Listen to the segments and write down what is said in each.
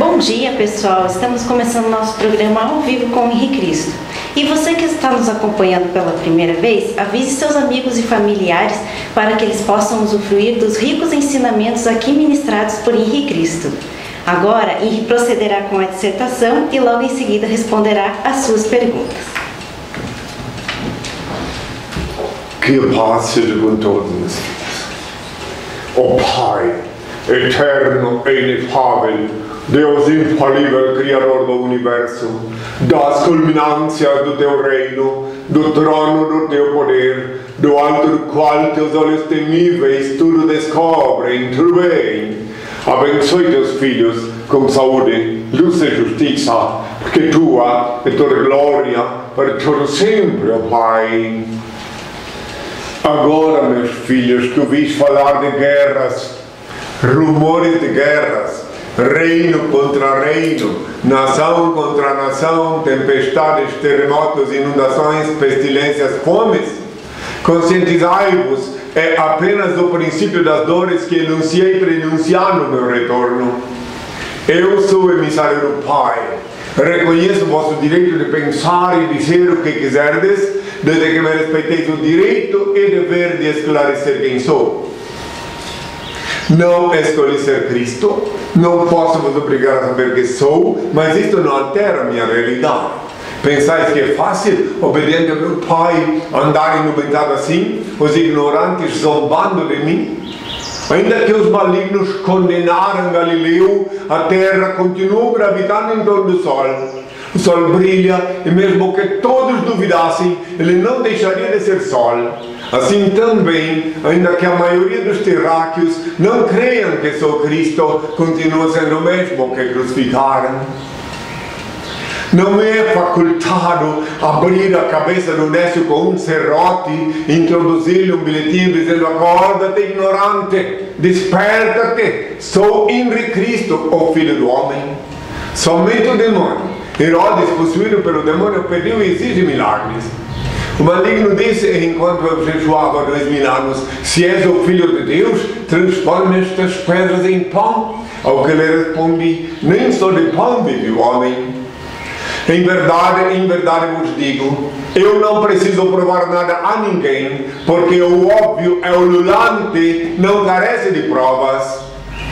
Bom dia, pessoal, estamos começando nosso programa ao vivo com o Inri Cristo. E você que está nos acompanhando pela primeira vez, avise seus amigos e familiares para que eles possam usufruir dos ricos ensinamentos aqui ministrados por Inri Cristo. Agora, Inri procederá com a dissertação e logo em seguida responderá às suas perguntas. Que a paz seja com todos. Ó Pai, eterno e inefável, Deus infalível, Criador do Universo, das culminâncias do Teu reino, do trono do Teu poder, do alto do qual Teus olhos temíveis tudo descobrem, tudo bem. Abençoe Teus filhos com saúde, luz e justiça, porque Tua é Toda glória para todo sempre, ó Pai. Agora, meus filhos, tu vis falar de guerras, rumores de guerras, reino contra reino, nação contra nação, tempestades, terremotos, inundações, pestilências, fomes. Conscientizai-vos, é apenas o princípio das dores que enunciei prenunciar no meu retorno. Eu sou o emissário do Pai. Reconheço o vosso direito de pensar e dizer o que quiserdes, desde que me respeiteis o direito e dever de esclarecer quem sou. Não escolhi ser Cristo, não posso vos obrigar a saber que sou, mas isto não altera a minha realidade. Pensais que é fácil, obediente ao meu Pai, andar inubentado assim, os ignorantes zombando de mim? Ainda que os malignos condenaram Galileu, a terra continua gravitando em torno do sol. O sol brilha, e mesmo que todos duvidassem, ele não deixaria de ser sol. Assim também, ainda que a maioria dos terráqueos não creiam que sou Cristo, continua sendo o mesmo que crucificaram. Não me é facultado abrir a cabeça do necio com um serrote e introduzir-lhe um bilhetinho dizendo: acorda-te, ignorante, desperta-te, sou Inri Cristo, o Filho do Homem. Somente o demônio, Herodes, possuído pelo demônio, pediu e exige milagres. O maligno disse, enquanto eu jejuava 2000 anos: se és o Filho de Deus, transforma estas pedras em pão. Ao que lhe respondi: nem só de pão vive o homem. Em verdade vos digo, eu não preciso provar nada a ninguém, porque o óbvio é ululante, não carece de provas.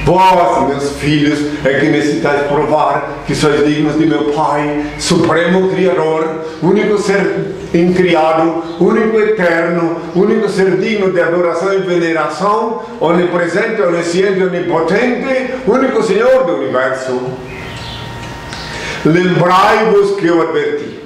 Vós, meus filhos, é que necessitais provar que sois dignos de meu Pai, supremo Criador, único ser incriado, único eterno, único ser digno de adoração e veneração, onipresente, onisciente, onipotente, único Senhor do Universo. Lembrai-vos que eu adverti,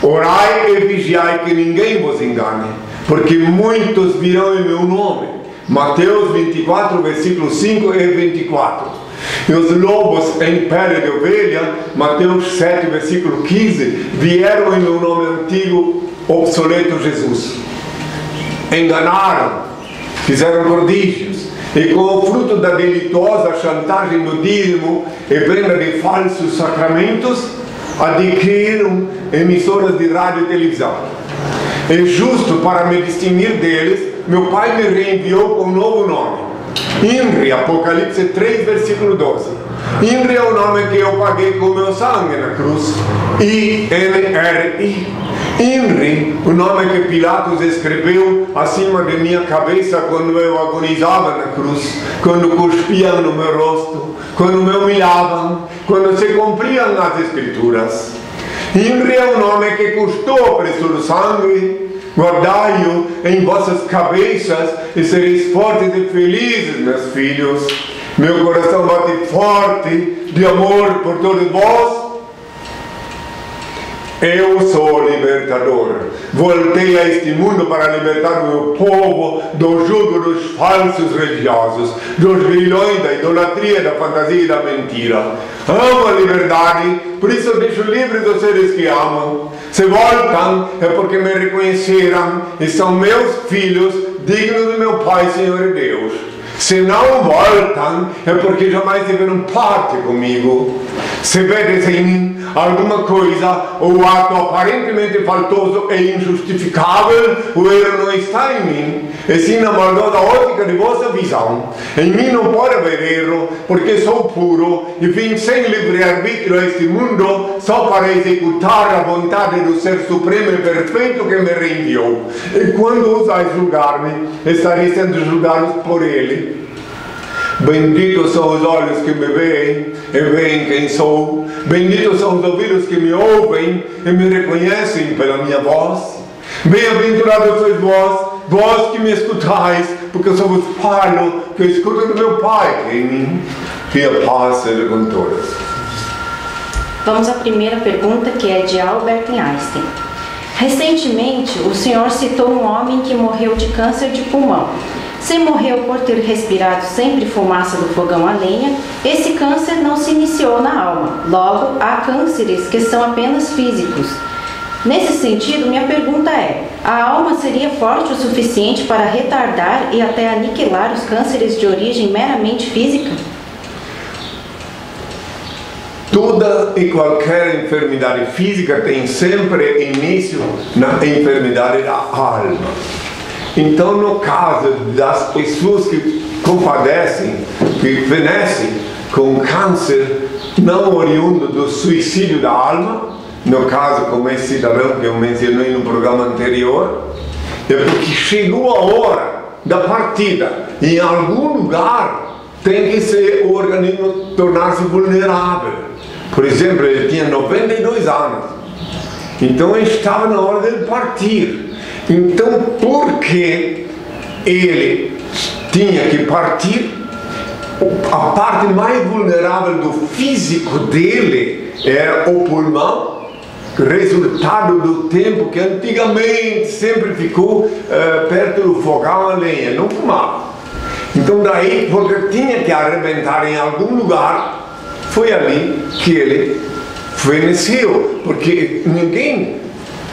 orai e vigiai que ninguém vos engane, porque muitos virão em meu nome. Mateus 24, versículos 5 e 24. E os lobos em pele de ovelha, Mateus 7, versículo 15, vieram em meu nome antigo, obsoleto Jesus. Enganaram, fizeram prodígios, e com o fruto da delitosa chantagem do dízimo e venda de falsos sacramentos, adquiriram emissoras de rádio e televisão. E justo para me distinguir deles, meu Pai me reenviou com um novo nome. Inri, Apocalipse 3, versículo 12. Inri é o nome que eu paguei com meu sangue na cruz. I-N-R-I. Inri, o nome que Pilatos escreveu acima de minha cabeça quando eu agonizava na cruz, quando cuspiam no meu rosto, quando me humilhavam, quando se cumpriam as Escrituras. Inri é o nome que custou o preço do sangue. Guardai-o em vossas cabeças e sereis fortes e felizes, meus filhos. Meu coração bate forte de amor por todos vós. Eu sou o libertador. Voltei a este mundo para libertar o meu povo do jugo dos falsos religiosos, dos vilões da idolatria, da fantasia e da mentira. Amo a liberdade, por isso deixo livres os seres que amam. Se voltam é porque me reconheceram e são meus filhos, dignos do meu Pai, Senhor e Deus. Se não voltam é porque jamais tiveram parte comigo. Se vedes em mim alguma coisa, o ato aparentemente faltoso é injustificável, o erro não está em mim, e sim na maldosa ótica de vossa visão. Em mim não pode haver erro, porque sou puro, e vim sem livre-arbítrio a este mundo só para executar a vontade do Ser Supremo e Perfeito que me reenviou. E quando ousais julgar-me, estarei sendo julgados por Ele. Benditos são os olhos que me veem e veem quem sou. Benditos são os ouvidos que me ouvem e me reconhecem pela minha voz. Bem-aventurados sois vós, vós que me escutais, porque sou vos falo que eu escuto do meu Pai que em mim. Que a paz seja com todos. Vamos à primeira pergunta, que é de Albert Einstein. Recentemente, o senhor citou um homem que morreu de câncer de pulmão. Se morreu por ter respirado sempre fumaça do fogão a lenha, esse câncer não se iniciou na alma. Logo, há cânceres que são apenas físicos. Nesse sentido, minha pergunta é: a alma seria forte o suficiente para retardar e até aniquilar os cânceres de origem meramente física? Toda e qualquer enfermidade física tem sempre início na enfermidade da alma. Então, no caso das pessoas que compadecem, que venecem com câncer não oriundo do suicídio da alma, no caso como esse cidadão que eu mencionei no programa anterior, é porque chegou a hora da partida. Em algum lugar tem que ser o organismo tornar-se vulnerável. Por exemplo, ele tinha 92 anos, então estava na hora de partir. Então, porque ele tinha que partir, a parte mais vulnerável do físico dele era o pulmão, resultado do tempo que antigamente sempre ficou perto do fogão a lenha, não fumava. Então daí, porque tinha que arrebentar em algum lugar, foi ali que ele feneceu, porque ninguém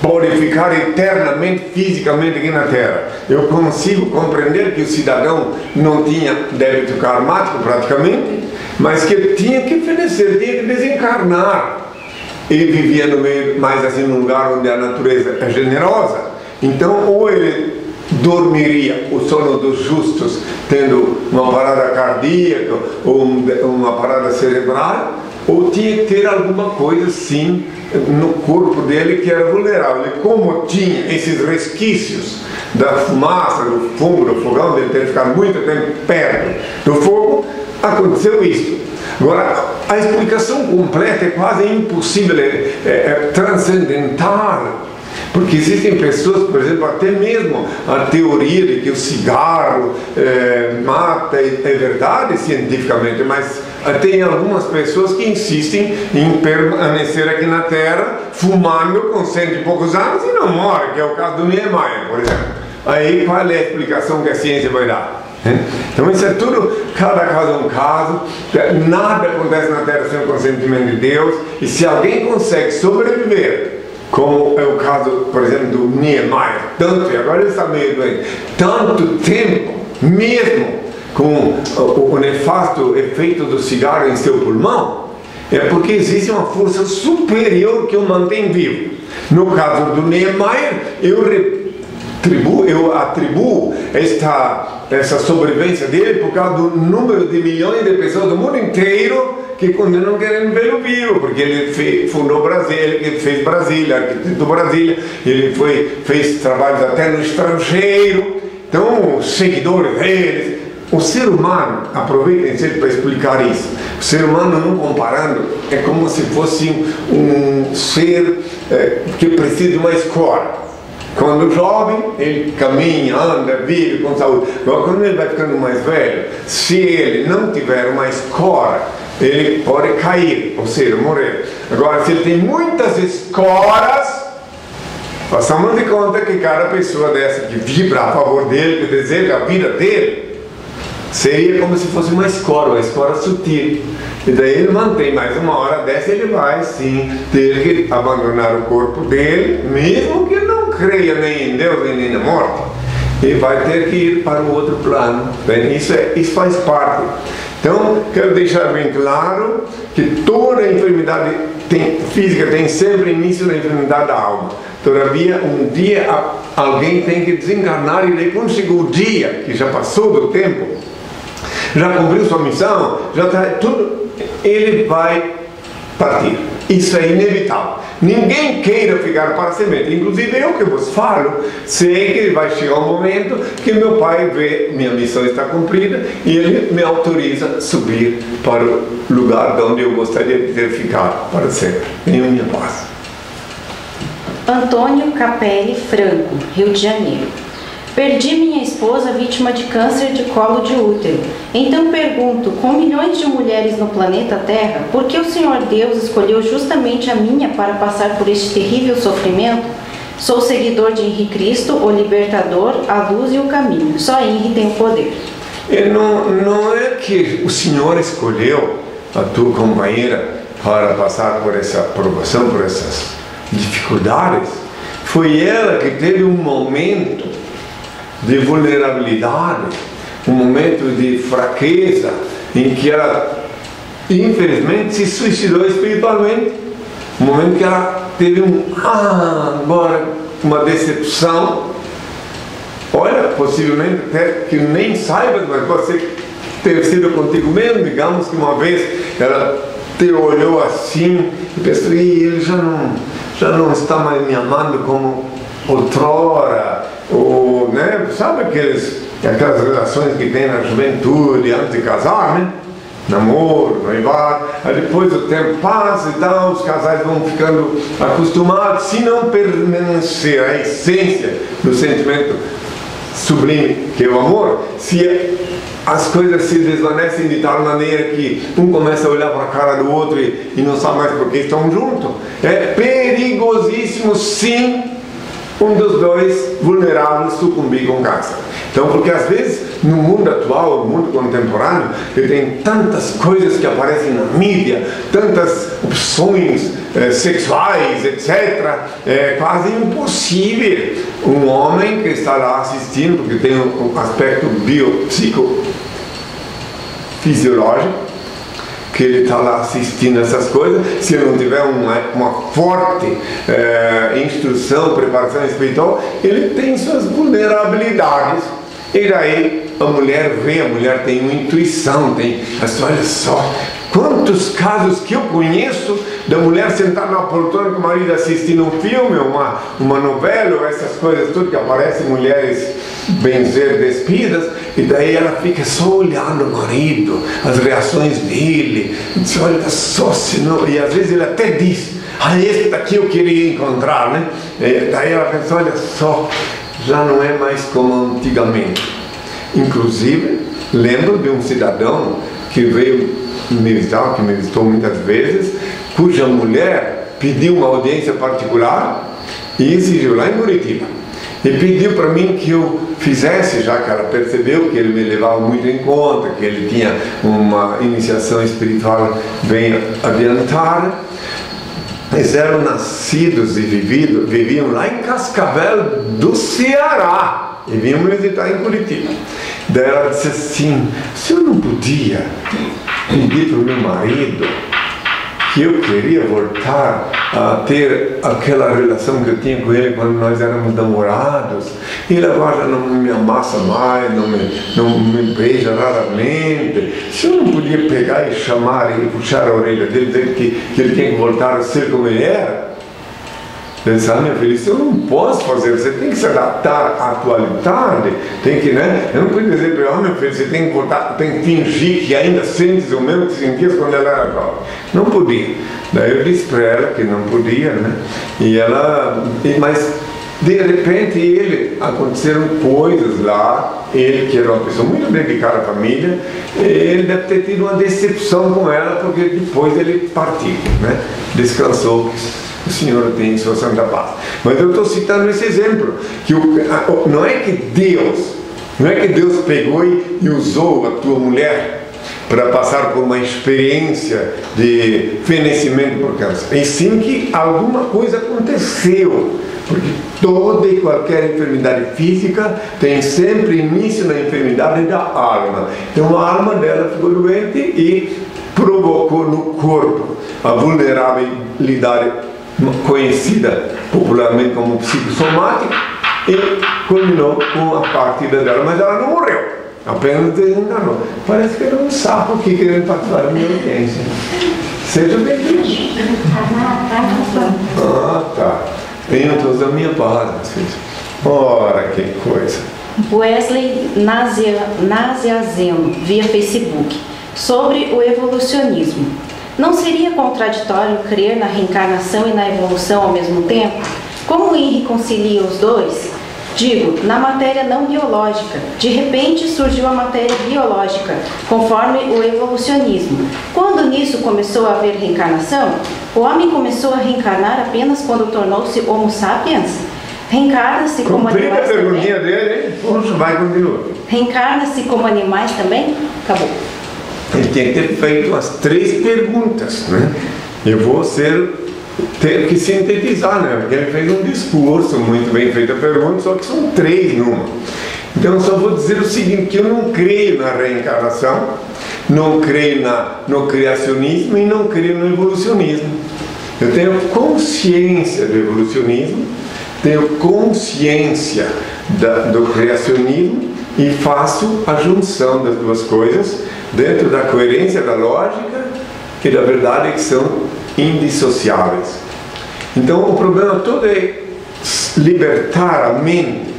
pode ficar eternamente, fisicamente aqui na Terra. Eu consigo compreender que o cidadão não tinha débito karmático praticamente, mas que ele tinha que falecer, tinha que desencarnar. Ele vivia no meio, mais assim, num lugar onde a natureza é generosa. Então, ou ele dormiria o sono dos justos, tendo uma parada cardíaca ou uma parada cerebral, ou tinha que ter alguma coisa, sim, no corpo dele que era vulnerável. E como tinha esses resquícios da fumaça, do fumo, do fogão, dele ter ficado muito tempo perto do fogo, aconteceu isso. Agora, a explicação completa é quase impossível, é transcendental, porque existem pessoas, por exemplo, até mesmo a teoria de que o cigarro mata, é verdade cientificamente, mas tem algumas pessoas que insistem em permanecer aqui na Terra fumando com 100 e poucos anos e não morre, que é o caso do Niemeyer, por exemplo. Aí qual é a explicação que a ciência vai dar? Então isso é tudo, cada caso é um caso, nada acontece na Terra sem o consentimento de Deus, e se alguém consegue sobreviver, como é o caso, por exemplo, do Niemeyer, tanto, e agora ele está meio doente, tanto tempo, mesmo com o nefasto efeito do cigarro em seu pulmão, é porque existe uma força superior que o mantém vivo. No caso do Niemeyer, eu atribuo essa sobrevivência dele por causa do número de milhões de pessoas do mundo inteiro que continuam querendo ver o vivo, porque ele fundou Brasília, ele fez Brasília, arquiteto Brasília, ele fez trabalhos até no estrangeiro. Então, os seguidores deles, o ser humano, aproveitem sempre para explicar isso, o ser humano, não comparando, é como se fosse um ser que precisa de uma escola. Quando jovem, ele caminha, anda, vive com saúde. Agora, quando ele vai ficando mais velho, se ele não tiver uma escora, ele pode cair, ou seja, morrer. Agora, se ele tem muitas escoras, façamos de conta que cada pessoa dessa que vibra a favor dele, que deseja a vida dele, seria como se fosse uma escora sutil. E daí ele mantém mais uma hora dessa, ele vai sim ter que abandonar o corpo dele, mesmo que ele não creia nem em Deus nem na morte, e vai ter que ir para o outro plano. Isso faz parte. Então, quero deixar bem claro que toda enfermidade física tem sempre início na eternidade da alma. Todavia, um dia alguém tem que desencarnar, e daí quando chega o dia que já passou do tempo, já cumpriu sua missão, já está tudo, ele vai partir. Isso é inevitável. Ninguém queira ficar para sempre. Inclusive eu que vos falo, sei que vai chegar um momento que meu pai vê minha missão está cumprida e ele me autoriza a subir para o lugar de onde eu gostaria de ter ficado para sempre. Tenho minha paz. Antônio Capelli Franco, Rio de Janeiro. Perdi minha esposa vítima de câncer de colo de útero. Então pergunto, com milhões de mulheres no planeta Terra, por que o Senhor Deus escolheu justamente a minha para passar por este terrível sofrimento? Sou seguidor de Inri Cristo, o libertador, a luz e o caminho. Só Inri tem o poder. Não é que o Senhor escolheu a tua companheira para passar por essa provação, por essas dificuldades. Foi ela que teve um momento de vulnerabilidade, um momento de fraqueza, em que ela, infelizmente, se suicidou espiritualmente. Um momento que ela teve uma decepção. Olha, possivelmente até que nem saiba, mas você ter sido contigo mesmo. Digamos que uma vez ela te olhou assim e pensou, ele já não está mais me amando como outrora. Ou, né, sabe aquelas relações que tem na juventude antes de casar, né? Namoro, noivado, aí depois o tempo passa e tal, os casais vão ficando acostumados. Se não permanecer a essência do sentimento sublime que é o amor, se as coisas se desvanecem de tal maneira que um começa a olhar para a cara do outro e não sabe mais por que estão juntos, é perigosíssimo, sim, um dos dois vulneráveis sucumbir com câncer. Então, porque às vezes no mundo atual, no mundo contemporâneo, ele tem tantas coisas que aparecem na mídia, tantas opções sexuais, etc. É quase impossível um homem que está lá assistindo, porque tem um aspecto biopsicofisiológico, que ele está lá assistindo essas coisas, se ele não tiver uma forte instrução, preparação espiritual, ele tem suas vulnerabilidades. E daí a mulher vê, a mulher tem uma intuição, tem assim, olha só, quantos casos que eu conheço da mulher sentada na poltrona com o marido assistindo um filme, uma novela, essas coisas tudo que aparecem, mulheres benzer despidas, e daí ela fica só olhando o marido, as reações dele, diz, olha só, senão, e às vezes ele até diz, ah, esse daqui eu queria encontrar, né? E daí ela pensa, olha só, já não é mais como antigamente. Inclusive, lembro de um cidadão que veio me visitar, que me visitou muitas vezes, cuja mulher pediu uma audiência particular e exigiu lá em Curitiba. E pediu para mim que eu fizesse, já que ela percebeu que ele me levava muito em conta, que ele tinha uma iniciação espiritual bem adiantada. Eles eram nascidos e viviam lá em Cascavel do Ceará e vinham me visitar em Curitiba. Daí ela disse assim, se eu não podia pedir para o meu marido que eu queria voltar a ter aquela relação que eu tinha com ele quando nós éramos namorados, ele agora não me amassa mais, não me beija raramente, se eu não podia pegar e chamar e puxar a orelha dele, dizer que ele tem que voltar a ser como ele era. Pensar, minha filha, isso eu não posso fazer, você tem que se adaptar à atualidade, tem que, né? Eu não posso dizer para ela, oh, minha filha, você tem que voltar, tem que fingir que ainda sentes o mesmo que sentias quando ela era jovem. Não podia. Daí eu disse para ela que não podia, né? E ela, mas de repente aconteceram coisas lá, ele que era uma pessoa muito dedicada à família, ele deve ter tido uma decepção com ela, porque depois ele partiu, né? Descansou. O Senhor tem sua santa paz. Mas eu estou citando esse exemplo, que não é que Deus pegou e usou a tua mulher para passar por uma experiência de fenecimento por câncer, e sim que alguma coisa aconteceu, porque toda e qualquer enfermidade física tem sempre início na enfermidade da alma. Então a alma dela ficou doente e provocou no corpo a vulnerabilidade conhecida popularmente como psicossomática e combinou com a partida dela, mas ela não morreu, apenas desenganou. Parece que era um sapo aqui querendo participar da minha audiência. Seja bem-vindo. Ah, tá. Tenho todos a minha parte. Ora, que coisa. Wesley Naziazeno, via Facebook, sobre o evolucionismo. Não seria contraditório crer na reencarnação e na evolução ao mesmo tempo? Como o Inri concilia os dois? Digo, na matéria não biológica, de repente surgiu a matéria biológica, conforme o evolucionismo. Quando nisso começou a haver reencarnação? O homem começou a reencarnar apenas quando tornou-se Homo sapiens? Reencarna-se como animais também? Dele, vai continuar. Reencarna-se como animais também? Acabou. Ele tem que ter feito as 3 perguntas, né? Eu vou ter que sintetizar, né? Porque ele fez um discurso muito bem feito a pergunta, só que são 3 numa. Então eu só vou dizer o seguinte, que eu não creio na reencarnação, não creio no criacionismo e não creio no evolucionismo. Eu tenho consciência do evolucionismo, tenho consciência do criacionismo e faço a junção das duas coisas dentro da coerência da lógica e da verdade que são indissociáveis. Então o problema todo é libertar a mente,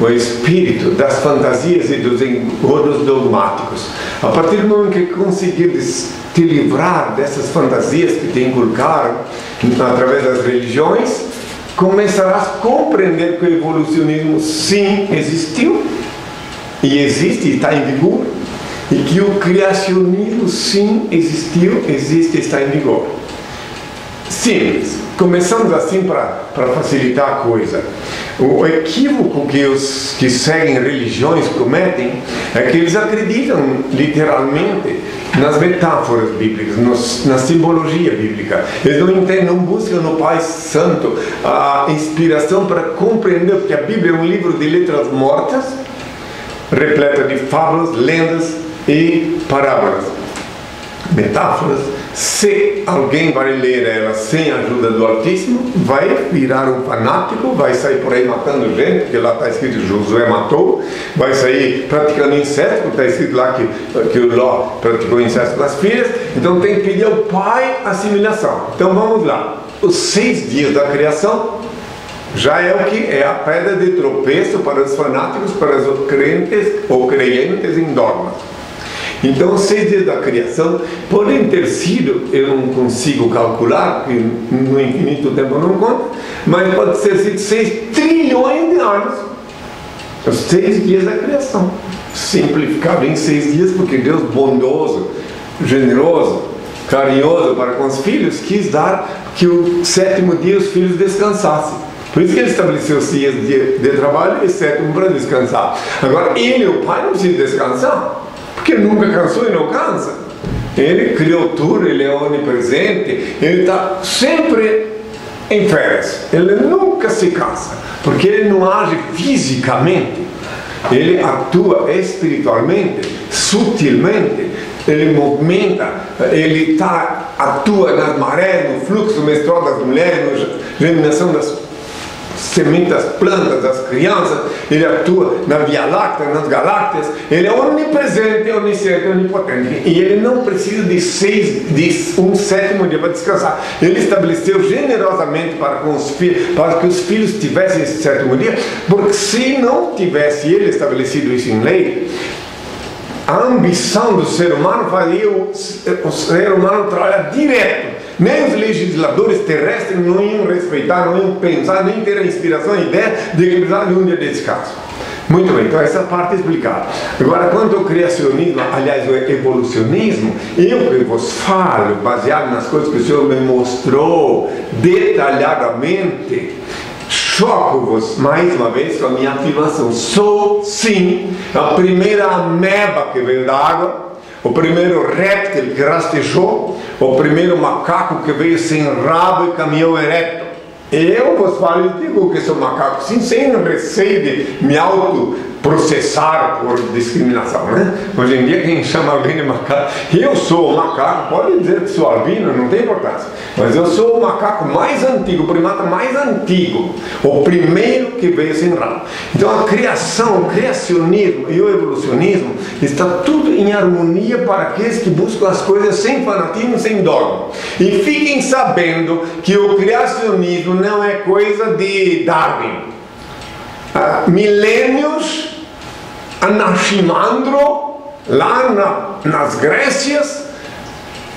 o espírito, das fantasias e dos engodos dogmáticos. A partir do momento que conseguir te livrar dessas fantasias que te inculcaram através das religiões, começarás a compreender que o evolucionismo sim existiu e existe e está em vigor, e que o criacionismo sim existiu, existe e está em vigor. Simples. Começamos assim para facilitar a coisa. O equívoco que os que seguem religiões cometem é que eles acreditam literalmente nas metáforas bíblicas, na simbologia bíblica. Eles não entendem, não buscam no Pai Santo a inspiração para compreender, porque a Bíblia é um livro de letras mortas, repleta de fábulas, lendas e parábolas, metáforas. Se alguém vai ler ela sem a ajuda do Altíssimo, vai virar um fanático, vai sair por aí matando gente, porque lá está escrito Josué matou, vai sair praticando incesto, está escrito lá que o Ló praticou incesto com as filhas. Então tem que pedir ao Pai assimilação. Então vamos lá, os 6 dias da criação já é o que é a pedra de tropeço para os fanáticos, para os crentes ou crentes em dogmas. Então, 6 dias da criação podem ter sido, eu não consigo calcular, porque no infinito tempo não conta, mas pode ter sido 6 trilhões de anos. Os 6 dias da criação. Simplificado em 6 dias, porque Deus bondoso, generoso, carinhoso para com os filhos, quis dar que o 7º dia os filhos descansassem. Por isso que ele estabeleceu 6 dias de trabalho e 7º para descansar. Agora, ele, o Pai, não precisa descansar, porque nunca cansou e não cansa. Ele criou tudo, ele é onipresente, ele está sempre em férias, ele nunca se cansa, porque ele não age fisicamente, ele atua espiritualmente, sutilmente, ele movimenta, ele atua nas marés, no fluxo menstrual das mulheres, na germinação das semente das plantas, das crianças, ele atua na Via Láctea, nas galáxias, ele é onipresente, onisciente, onipotente, e ele não precisa de 7º dia para descansar. Ele estabeleceu generosamente para que os filhos tivessem esse 7º dia, porque se não tivesse ele estabelecido isso em lei, a ambição do ser humano faria o ser humano trabalhar direto. Nem os legisladores terrestres não iam respeitar, não iam pensar, nem ter a inspiração e ideia de que precisava de um dia de descanso. Muito bem, então essa parte é explicada. Agora, quanto ao criacionismo, aliás, o evolucionismo, eu que vos falo, baseado nas coisas que o Senhor me mostrou detalhadamente, choco-vos mais uma vez com a minha afirmação. Sou, sim, a primeira ameba que veio da água, o primeiro réptil que rastejou, o primeiro macaco que veio sem rabo e caminhou ereto. Eu vos falo e digo que sou macaco, sim, sem receio de me auto processar por discriminação, né? Hoje em dia quem chama alguém de macaco, eu sou o macaco, pode dizer que sou albino, não tem importância, mas eu sou o macaco mais antigo, o primata mais antigo, o primeiro que veio sem rabo. Então a criação, o criacionismo e o evolucionismo está tudo em harmonia para aqueles que buscam as coisas sem fanatismo, sem dogma. E fiquem sabendo que o criacionismo não é coisa de Darwin. Milênios, Anaximandro, lá nas Grécias,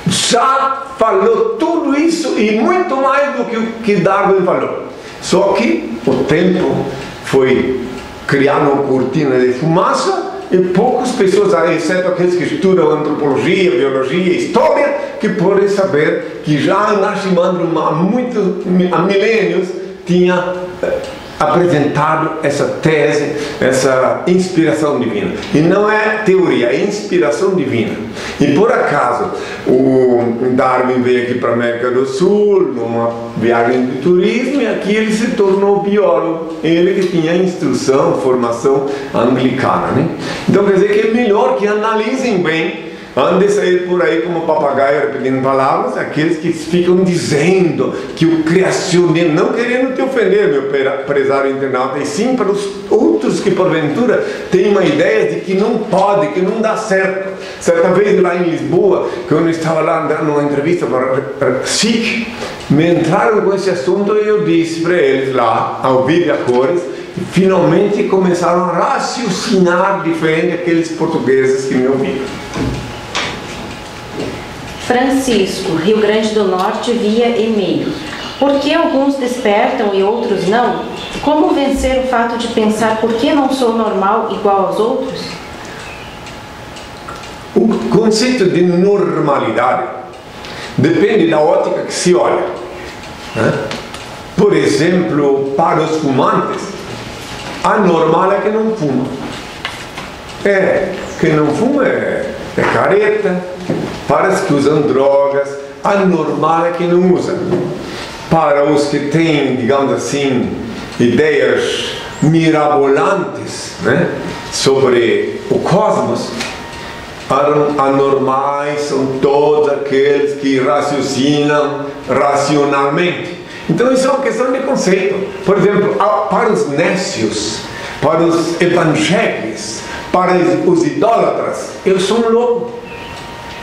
já falou tudo isso e muito mais do que o que Darwin falou. Só que o tempo foi criando uma cortina de fumaça e poucas pessoas, exceto aqueles que estudam antropologia, biologia, história, que podem saber que já Anaximandro há milênios tinha apresentado essa tese, essa inspiração divina. E não é teoria, é inspiração divina. E por acaso o Darwin veio aqui para a América do Sul numa viagem de turismo e aqui ele se tornou biólogo. Ele que tinha instrução, formação anglicana, né? Então quer dizer que é melhor que analisem bem antes de sair por aí como papagaio repetindo palavras, aqueles que ficam dizendo que o criacionismo, não querendo te ofender, meu prezado internauta, e sim para os outros que porventura têm uma ideia de que não pode, que não dá certo. Certa vez lá em Lisboa, quando eu estava lá dando uma entrevista para a SIC, me entraram com esse assunto e eu disse para eles lá, ao vivo e a cores, finalmente começaram a raciocinar diferente daqueles portugueses que me ouviram. Francisco, Rio Grande do Norte, via e-mail. Por que alguns despertam e outros não? Como vencer o fato de pensar por que não sou normal igual aos outros? O conceito de normalidade depende da ótica que se olha, né? Por exemplo, para os fumantes, a normal é que não fuma. Quem não fuma é careta. Para os que usam drogas, a normal é que não usa. Para os que têm, digamos assim, ideias mirabolantes, né, sobre o cosmos, anormais são todos aqueles que raciocinam racionalmente. Então isso é uma questão de conceito. Por exemplo, para os nécios, para os evangélicos, para os idólatras, eu sou um louco.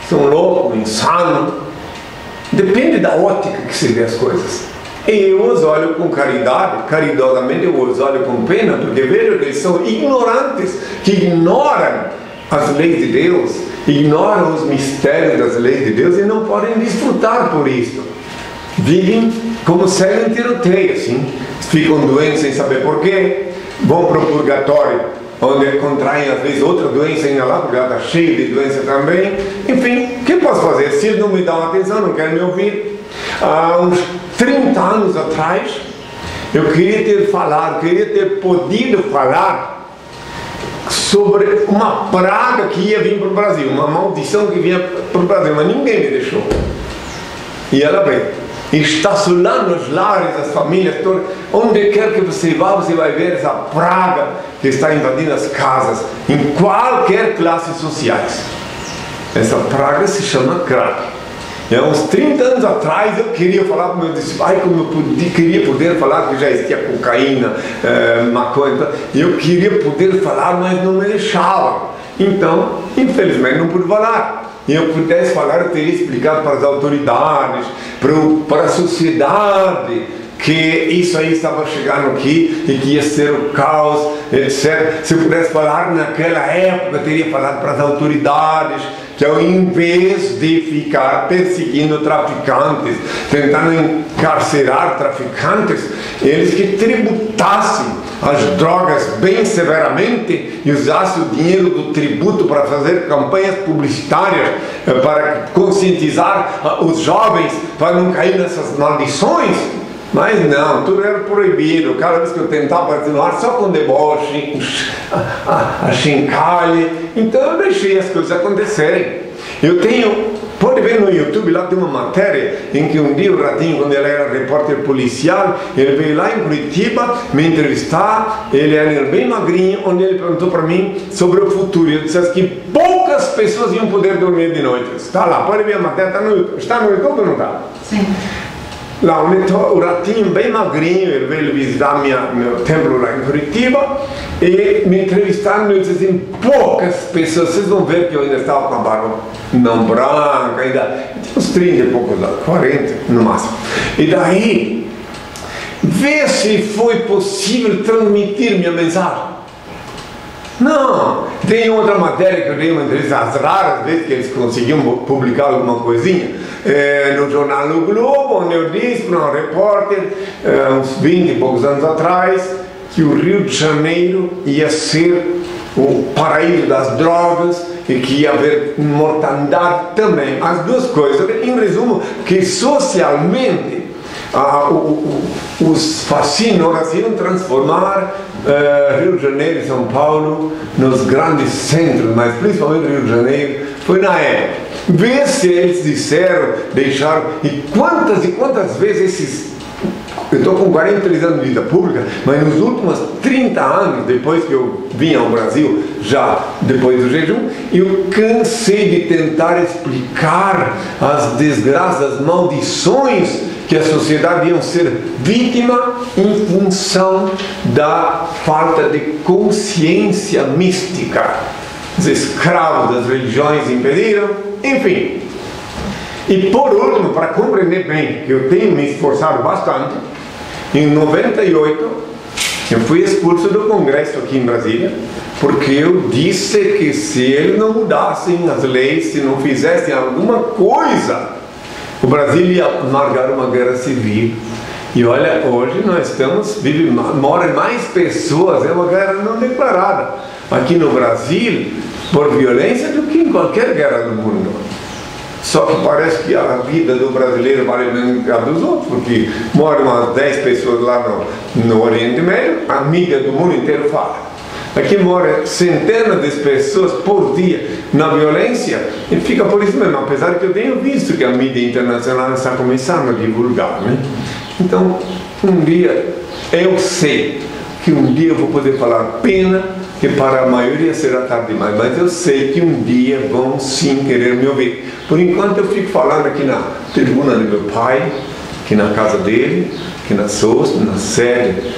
São louco, insano. Depende da ótica que se vê as coisas. Eu os olho com caridade, caridosamente eu os olho com pena, porque vejo que eles são ignorantes, que ignoram as leis de Deus, ignoram os mistérios das leis de Deus e não podem desfrutar por isso. Vivem como cego em tiroteio, assim. Ficam doentes sem saber porquê, vão para o purgatório, onde contraem às vezes outra doença ainda lá, porque ela está cheia de doença também. Enfim, o que posso fazer? Se eles não me dão atenção, não querem me ouvir. Há uns 30 anos atrás, eu queria ter falado, queria ter podido falar sobre uma praga que ia vir para o Brasil, uma maldição que vinha para o Brasil, mas ninguém me deixou. E ela veio. Está solando os lares, as famílias todas. Onde quer que você vai ver essa praga que está invadindo as casas, em qualquer classe sociais. Essa praga se chama crack. E há uns 30 anos atrás eu queria falar com meu discípulo, como eu queria poder falar que já existia cocaína, maconha, eu queria poder falar, mas não me deixavam. Então, infelizmente, não pude falar. E eu pudesse falar, eu teria explicado para as autoridades, para a sociedade, que isso aí estava chegando aqui e que ia ser o caos, etc. Se eu pudesse falar naquela época, eu teria falado para as autoridades, que ao invés de ficar perseguindo traficantes, tentando encarcerar traficantes, eles que tributassem as drogas bem severamente e usasse o dinheiro do tributo para fazer campanhas publicitárias, para conscientizar os jovens para não cair nessas maldições. Mas não, tudo era proibido. Cada vez que eu tentava continuar só com deboche, a chincalhe. Então eu deixei as coisas acontecerem. Eu tenho Pode ver no YouTube, lá tem uma matéria em que um dia o Ratinho, quando ele era repórter policial, ele veio lá em Curitiba me entrevistar, ele era bem magrinho, onde ele perguntou para mim sobre o futuro, e eu disse que poucas pessoas iam poder dormir de noite. Está lá, pode ver a matéria, está no YouTube ou não está? Sim. Lá onde o Ratinho, bem magrinho, ele veio visitar meu templo lá em Curitiba e me entrevistaram e disse assim, poucas pessoas, vocês vão ver que eu ainda estava com a barba não branca, ainda uns 30 e poucos anos, 40 no máximo. E daí, vê se foi possível transmitir minha mensagem. Não, tem outra matéria que eu dei uma entrevista, as raras vezes que eles conseguiam publicar alguma coisinha, no jornal do Globo, onde eu disse para um repórter, uns 20 e poucos anos atrás, que o Rio de Janeiro ia ser o paraíso das drogas e que ia haver mortandade também. As duas coisas, em resumo, que socialmente os fascínoras iam transformar Rio de Janeiro e São Paulo nos grandes centros, mas principalmente Rio de Janeiro, foi na época. Vê se eles disseram, deixaram, e quantas vezes esses... Eu estou com 43 anos de vida pública, mas nos últimos 30 anos, depois que eu vim ao Brasil, já depois do jejum, eu cansei de tentar explicar as desgraças, as maldições que a sociedade iam ser vítima em função da falta de consciência mística. Os escravos das religiões impediram, enfim. E por último, para compreender bem, que eu tenho me esforçado bastante, em 98 eu fui expulso do Congresso aqui em Brasília, porque eu disse que se eles não mudassem as leis, se não fizessem alguma coisa, o Brasil ia marcar uma guerra civil. E olha, hoje nós estamos, moram mais pessoas, é uma guerra não declarada aqui no Brasil, por violência, do que em qualquer guerra do mundo. Só que parece que a vida do brasileiro vale menos que a dos outros, porque moram umas 10 pessoas lá no Oriente Médio, a mídia do mundo inteiro fala. Aqui moram centenas de pessoas por dia na violência e fica por isso mesmo, apesar que eu tenho visto que a mídia internacional está começando a divulgar, né? Então, um dia, eu sei que um dia eu vou poder falar, pena que para a maioria será tarde demais, mas eu sei que um dia vão sim querer me ouvir. Por enquanto eu fico falando aqui na tribuna do meu pai, aqui na casa dele, aqui na Sost, na sede.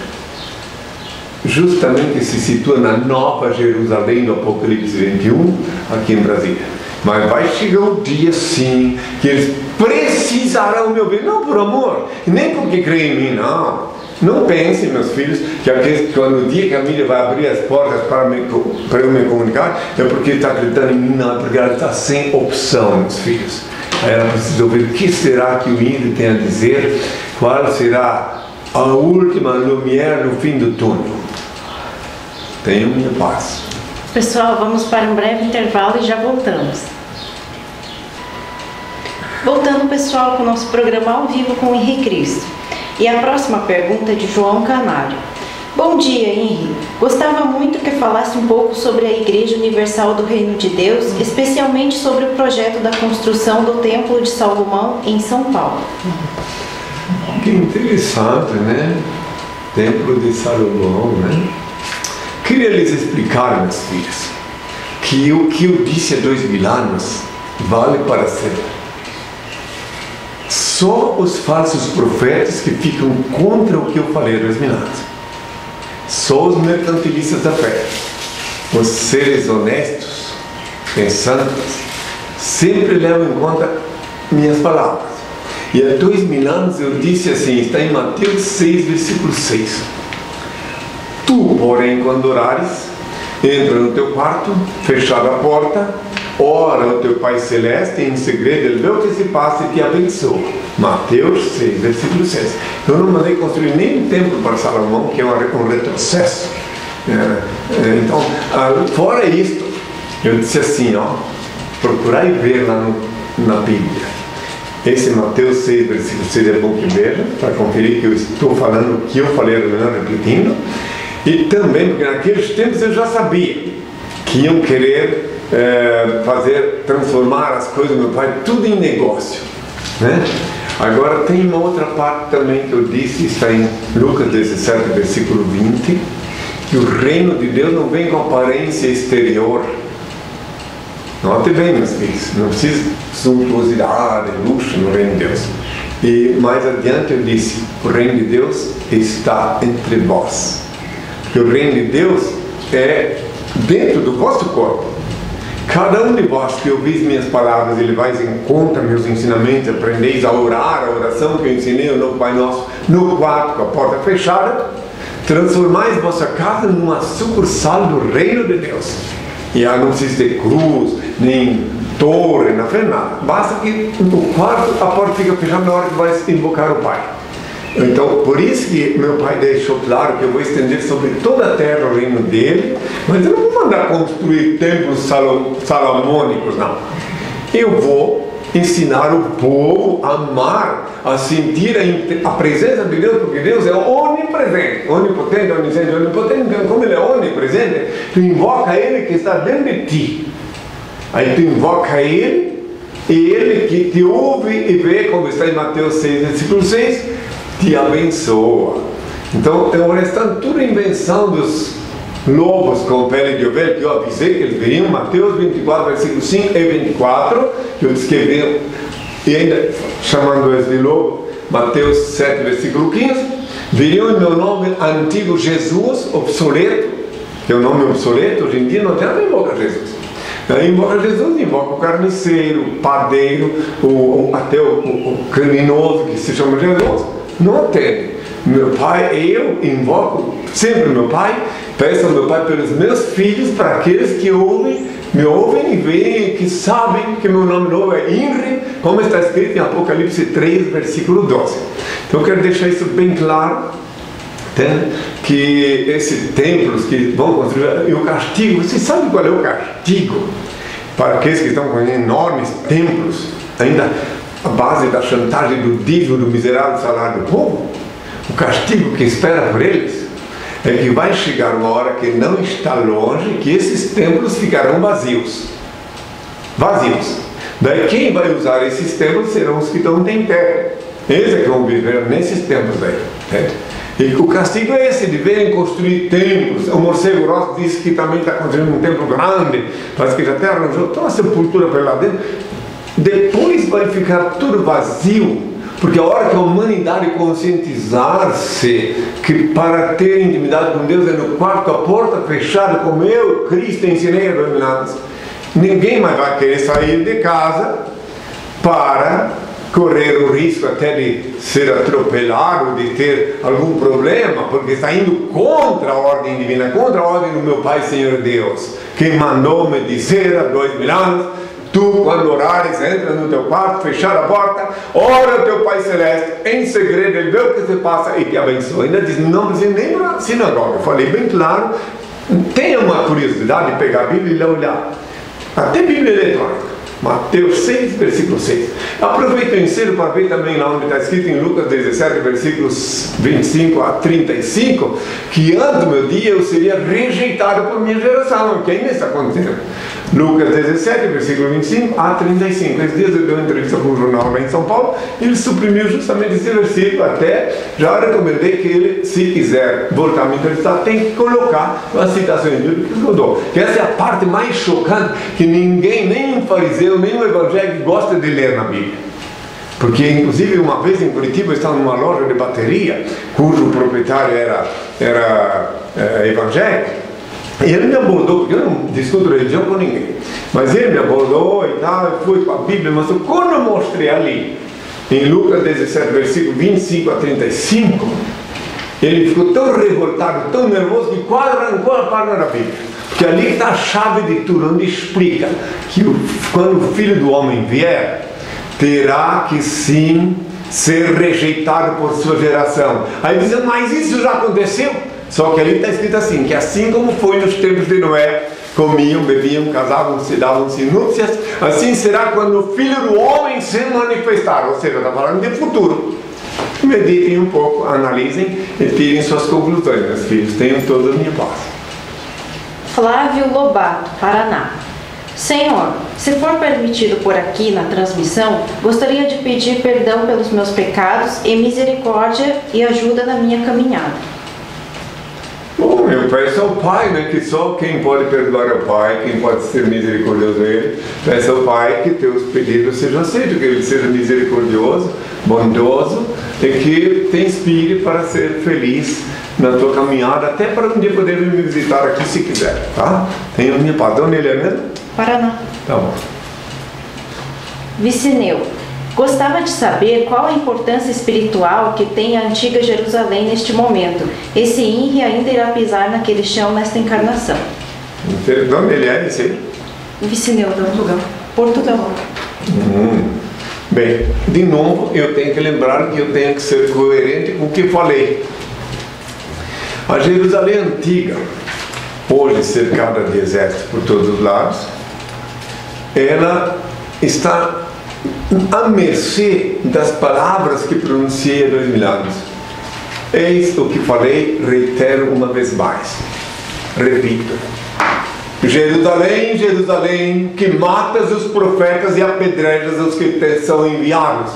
Justamente se situa na Nova Jerusalém do Apocalipse 21, aqui em Brasília. Mas vai chegar um dia sim que eles precisarão me ouvir, não por amor, nem porque creem em mim, não. Não pensem, meus filhos, que quando o dia que a mídia vai abrir as portas para eu me comunicar, é porque está acreditando em mim, não, porque ela está sem opção, meus filhos. Aí ela precisa ouvir o que será que o Inri tem a dizer, qual será a última lumière no fim do túnel. Tenham minha paz. Pessoal, vamos para um breve intervalo e já voltamos. Voltando, pessoal, com o nosso programa ao vivo com o Inri Cristo. E a próxima pergunta é de João Canário. Bom dia, Inri. Gostava muito que falasse um pouco sobre a Igreja Universal do Reino de Deus, especialmente sobre o projeto da construção do Templo de Salomão em São Paulo. Que interessante, né? Templo de Salomão, né? Queria lhes explicar, meus filhos, que o que eu disse há 2000 anos vale para sempre. Só os falsos profetas que ficam contra o que eu falei há 2000 anos. Só os mercantilistas da fé. Os seres honestos, pensantes, sempre levam em conta minhas palavras. E há 2000 anos eu disse assim, está em Mateus 6, versículo 6. Tu, porém, quando orares, entra no teu quarto, fechada a porta, ora ao teu Pai Celeste, em segredo, ele vê o que se passa e te abençoa. Mateus 6, versículo 6. Eu não mandei construir nenhum templo para Salomão, que é um retrocesso. Então, fora isto, eu disse assim, ó, procurai ver lá na Bíblia. Esse Mateus 6, versículo 6 é bom que veja, para conferir que eu estou falando o que eu falei, não repetindo. E também, porque naqueles tempos eu já sabia que iam querer transformar as coisas do meu pai tudo em negócio, né? Agora tem uma outra parte também que eu disse, está em Lucas 17, versículo 20, que o reino de Deus não vem com aparência exterior. Note bem, meus filhos, não precisa suntuosidade, luxo no reino de Deus. E mais adiante eu disse, o reino de Deus está entre vós. Porque o reino de Deus é dentro do vosso corpo. Cada um de vós que ouvis minhas palavras e levais em conta meus ensinamentos, aprendeis a orar, a oração que eu ensinei no Pai Nosso, no quarto, com a porta fechada, transformais vossa casa numa sucursal do reino de Deus. E aí não precisa de cruz, nem torre, não faz nada. Basta que no quarto a porta fica fechada na hora que vais invocar o Pai. Então, por isso que meu Pai deixou claro que eu vou estender sobre toda a terra o reino dele, mas eu não vou mandar construir templos salomônicos, não. Eu vou ensinar o povo a amar, a sentir a presença de Deus, porque Deus é onipresente, onipotente, onisciente, onipotente. Então, como Ele é onipresente, tu invoca Ele que está dentro de ti. Aí tu invoca Ele, e Ele que te ouve e vê, como está em Mateus 6, versículo 6, te abençoa. Então, o restante tudo invenção dos lobos com pele de ovelha, que eu avisei que eles viriam, Mateus 24, versículo 5 e 24, que eu disse que viriam, e ainda chamando eles de lobo, Mateus 7, versículo 15, viriam em meu nome antigo Jesus, obsoleto, que é um nome obsoleto, hoje em dia não tem nada, invoca Jesus. Aí invoca Jesus, invoca o carniceiro, o padeiro, até o criminoso que se chama Jesus. Não tem. Meu Pai, eu invoco sempre meu Pai, peço ao meu Pai pelos meus filhos, para aqueles que ouvem, me ouvem e veem, que sabem que meu nome novo é Inri, como está escrito em Apocalipse 3, versículo 12. Então eu quero deixar isso bem claro, né? Que esses templos que vão construir, e o castigo, você sabe qual é o castigo? Para aqueles que estão com enormes templos, ainda a base da chantagem do dízimo, do miserável salário do povo, o castigo que espera por eles é que vai chegar uma hora que não está longe, que esses templos ficarão vazios. Vazios. Daí quem vai usar esses templos serão os que estão em terra. Eles é que vão viver nesses templos aí. Né? E o castigo é esse, de verem construir templos. O morcego Ross disse que também está construindo um templo grande, mas que já até arranjou toda a sepultura para lá dentro. Depois vai ficar tudo vazio, porque a hora que a humanidade conscientizar-se que para ter intimidade com Deus é no quarto, a porta fechada, como eu, Cristo, ensinei a dominadas, ninguém mais vai querer sair de casa para correr o risco até de ser atropelado, de ter algum problema, porque está indo contra a ordem divina, contra a ordem do meu Pai, Senhor Deus, que mandou me dizer há 2000 anos, tu, quando orares, entra no teu quarto, fechar a porta, ora ao teu Pai Celeste, em segredo, ele vê o que se passa e te abençoa. Ainda diz, não precisa nem para a sinagoga. Eu falei bem claro, tenha uma curiosidade de pegar a Bíblia e olhar. Até Bíblia eletrônica, Mateus 6, versículo 6. Aproveita o ensino para ver também lá onde está escrito em Lucas 17, versículos 25 a 35, que antes do meu dia eu seria rejeitado por minha geração, que ainda está acontecendo. Lucas 17, versículo 25 a 35. Esses dias eu dei uma entrevista com um jornal lá em São Paulo, ele suprimiu justamente esse versículo, até já recomendei que ele, se quiser voltar a me entrevistar, tem que colocar uma citação bíblica que eu dou. Que essa é a parte mais chocante, que ninguém, nem um fariseu, nem um evangélico gosta de ler na Bíblia. Porque, inclusive, uma vez em Curitiba eu estava numa loja de bateria, cujo proprietário era evangélico. E ele me abordou, porque eu não discuto religião com ninguém, mas ele me abordou e tal, foi com a Bíblia, mas quando eu mostrei ali, em Lucas 17, versículo 25 a 35, ele ficou tão revoltado, tão nervoso, que quase arrancou a página da Bíblia. Porque ali está a chave de tudo, onde explica que quando o Filho do Homem vier, terá que sim ser rejeitado por sua geração. Aí dizem, mas isso já aconteceu? Só que ali está escrito assim, que assim como foi nos tempos de Noé, comiam, bebiam, casavam-se, davam-se núpcias, assim será quando o Filho do Homem se manifestar. Ou seja, está falando de futuro. Meditem um pouco, analisem e tirem suas conclusões, meus filhos. Tenham toda a minha paz. Flávio Lobato, Paraná. Senhor, se for permitido por aqui na transmissão, gostaria de pedir perdão pelos meus pecados e misericórdia e ajuda na minha caminhada. Bom, meu peço ao Pai, né, que só quem pode perdoar ao Pai, quem pode ser misericordioso a Ele. Peço ao Pai que teus pedidos sejam aceitos, que Ele seja misericordioso, bondoso e que te inspire para ser feliz na tua caminhada, até para um dia poder me visitar aqui se quiser, tá? Tem a minha padrão nele, é mesmo? Paraná. Tá bom. Vicineu, gostava de saber qual a importância espiritual que tem a antiga Jerusalém neste momento. Esse Inri ainda irá pisar naquele chão nesta encarnação. De onde ele é esse aí? Vicineu, de Portugal. Portugal. Bem, de novo eu tenho que lembrar que eu tenho que ser coerente com o que falei. A Jerusalém antiga, hoje cercada de exércitos por todos os lados, ela está à mercê das palavras que pronunciei há 2000 anos. Eis o que falei, reitero uma vez mais. Repito: Jerusalém, Jerusalém, que matas os profetas e apedrejas os que te são enviados.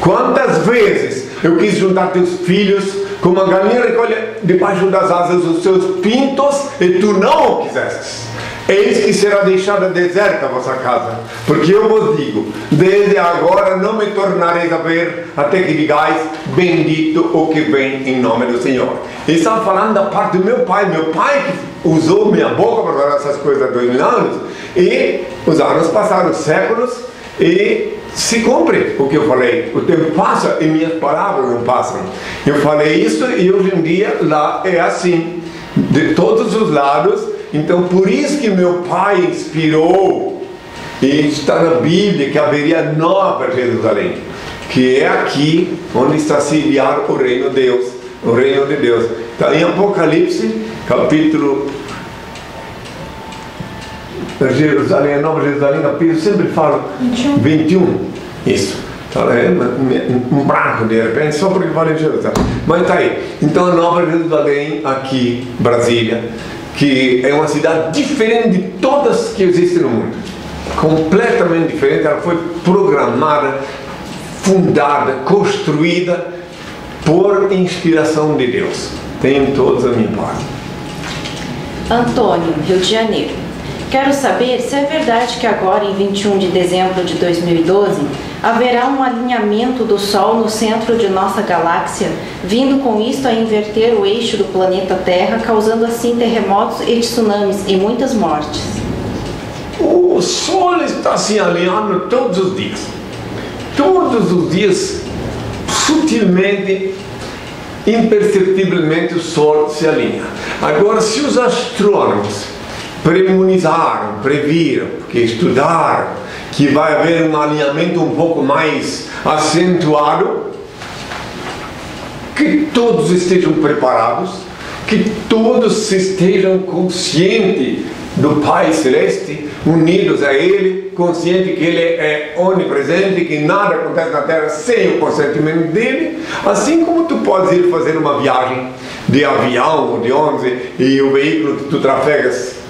Quantas vezes eu quis juntar teus filhos como a galinha recolhe debaixo das asas os seus pintos, e tu não o quisestes. Eis que será deixada deserta a vossa casa, porque eu vos digo, desde agora não me tornareis a ver, até que digais, bendito o que vem em nome do Senhor. E estava falando da parte do meu pai que usou minha boca para falar essas coisas há 2000 anos, e os anos passaram, séculos, e se cumpre o que eu falei. O tempo passa e minhas palavras não passam. Eu falei isso e hoje em dia lá é assim, de todos os lados. Então, por isso que meu pai inspirou, e está na Bíblia, que haveria nova Jerusalém, que é aqui onde está sediado o reino de Deus, o reino de Deus. Está em Apocalipse, capítulo... Jerusalém, Nova Jerusalém, capítulo, sempre falo 21, isso. Um branco de repente, só porque fala em Jerusalém. Mas está aí. Então, a Nova Jerusalém, aqui, Brasília, que é uma cidade diferente de todas que existem no mundo, completamente diferente. Ela foi programada, fundada, construída por inspiração de Deus. Tenho todos a minha parte. Antônio, Rio de Janeiro. Quero saber se é verdade que agora, em 21 de dezembro de 2012, haverá um alinhamento do Sol no centro de nossa galáxia, vindo com isto a inverter o eixo do planeta Terra, causando assim terremotos e tsunamis e muitas mortes. O Sol está se alinhando todos os dias. Todos os dias, sutilmente, imperceptivelmente, o Sol se alinha. Agora, se os astrônomos premonizaram, previram, porque estudaram, que vai haver um alinhamento um pouco mais acentuado, que todos estejam preparados, que todos estejam conscientes do Pai Celeste, unidos a Ele, consciente que Ele é onipresente, que nada acontece na Terra sem o consentimento dEle. Assim como tu podes ir fazer uma viagem de avião ou de ônibus e o veículo que tu trafegas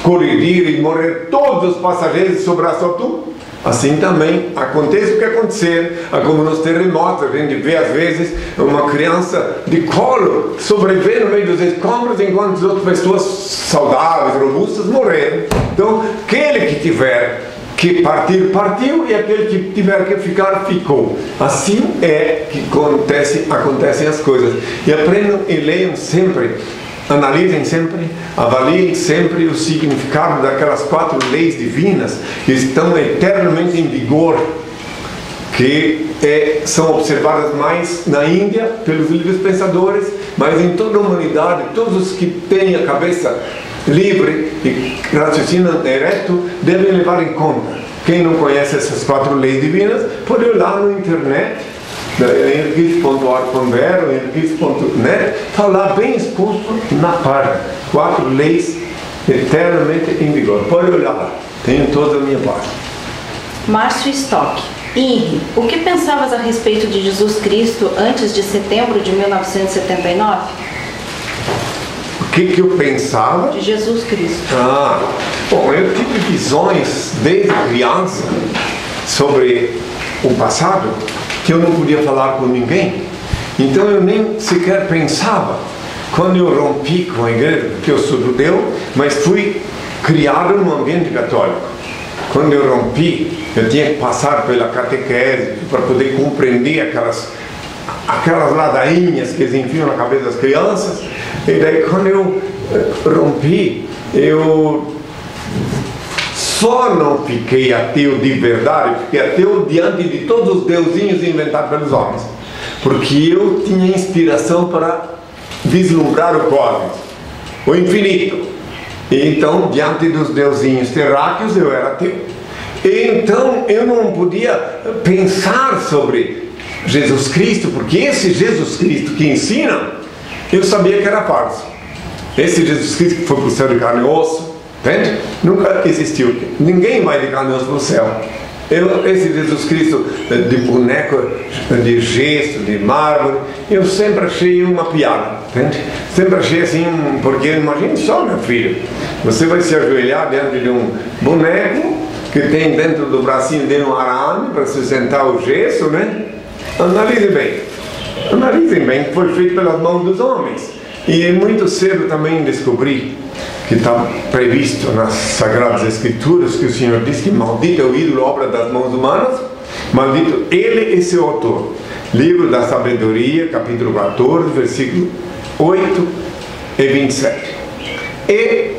colidir e morrer todos os passageiros e sobrar só tu, assim também acontece o que acontecer. Como nos terremotos, a gente vê às vezes uma criança de colo sobreviver no meio dos escombros, enquanto as outras pessoas saudáveis, robustas, morreram. Então, aquele que tiver que partir, partiu, e aquele que tiver que ficar, ficou. Assim é que acontecem as coisas. E aprendam e leiam sempre, analisem sempre, avaliem sempre o significado daquelas 4 leis divinas que estão eternamente em vigor, que são observadas mais na Índia pelos livres pensadores, mas em toda a humanidade, todos os que têm a cabeça livre e raciocinam ereto devem levar em conta. Quem não conhece essas 4 leis divinas, pode ir lá na internet, inricristo.org.br, inricristo.net, está lá bem exposto na parte. 4 leis eternamente em vigor. Pode olhar lá, tenho toda a minha parte. Márcio Stock, Inri, o que pensavas a respeito de Jesus Cristo antes de setembro de 1979? que eu pensava? De Jesus Cristo. Ah, bom, eu tive visões desde criança sobre o passado que eu não podia falar com ninguém. Então eu nem sequer pensava. Quando eu rompi com a igreja, porque eu sou judeu, mas fui criado num ambiente católico. Quando eu rompi, eu tinha que passar pela catequese para poder compreender aquelas ladainhas que eles enfiam na cabeça das crianças. E daí, quando eu rompi, eu só não fiquei ateu de verdade, fiquei ateu diante de todos os deusinhos inventados pelos homens, porque eu tinha inspiração para vislumbrar o cosmos, o infinito. E então, diante dos deusinhos terráqueos, eu era ateu. E então, eu não podia pensar sobre Jesus Cristo, porque esse Jesus Cristo que ensina, eu sabia que era falso. Esse Jesus Cristo que foi para o céu de carne e osso, entende? Nunca existiu. Ninguém vai de carne e osso para o céu. Esse Jesus Cristo de boneco, de gesso, de mármore, eu sempre achei uma piada, entende? Sempre achei assim, porque imagine só, meu filho, você vai se ajoelhar diante de um boneco que tem dentro do bracinho dele um arame para sustentar o gesso, né? Analisem bem, foi feito pelas mãos dos homens. E muito cedo também descobri que está previsto nas Sagradas Escrituras que o Senhor diz que maldito é o ídolo, obra das mãos humanas, maldito ele e seu autor. Livro da Sabedoria, capítulo 14, versículo 8 e 27. E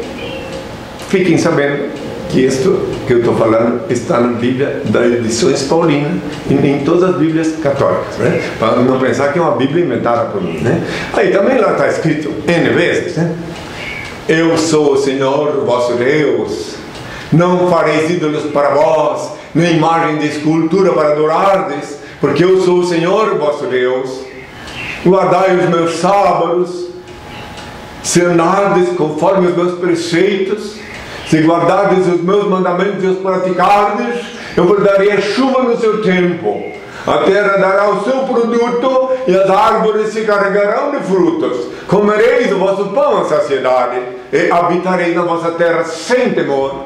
fiquem sabendo que isto que eu estou falando está na Bíblia das edições paulinas e em todas as Bíblias católicas, né? Para não pensar que é uma Bíblia inventada por mim, né? Aí também lá está escrito N vezes, né? Eu sou o Senhor, vosso Deus. Não fareis ídolos para vós, nem imagem de escultura para adorardes, porque eu sou o Senhor, vosso Deus. Guardai os meus sábados, se andardes conforme os meus preceitos, se guardardes os meus mandamentos e os praticardes, eu vos darei a chuva no seu tempo. A terra dará o seu produto e as árvores se carregarão de frutos. Comereis o vosso pão à saciedade e habitareis na vossa terra sem temor.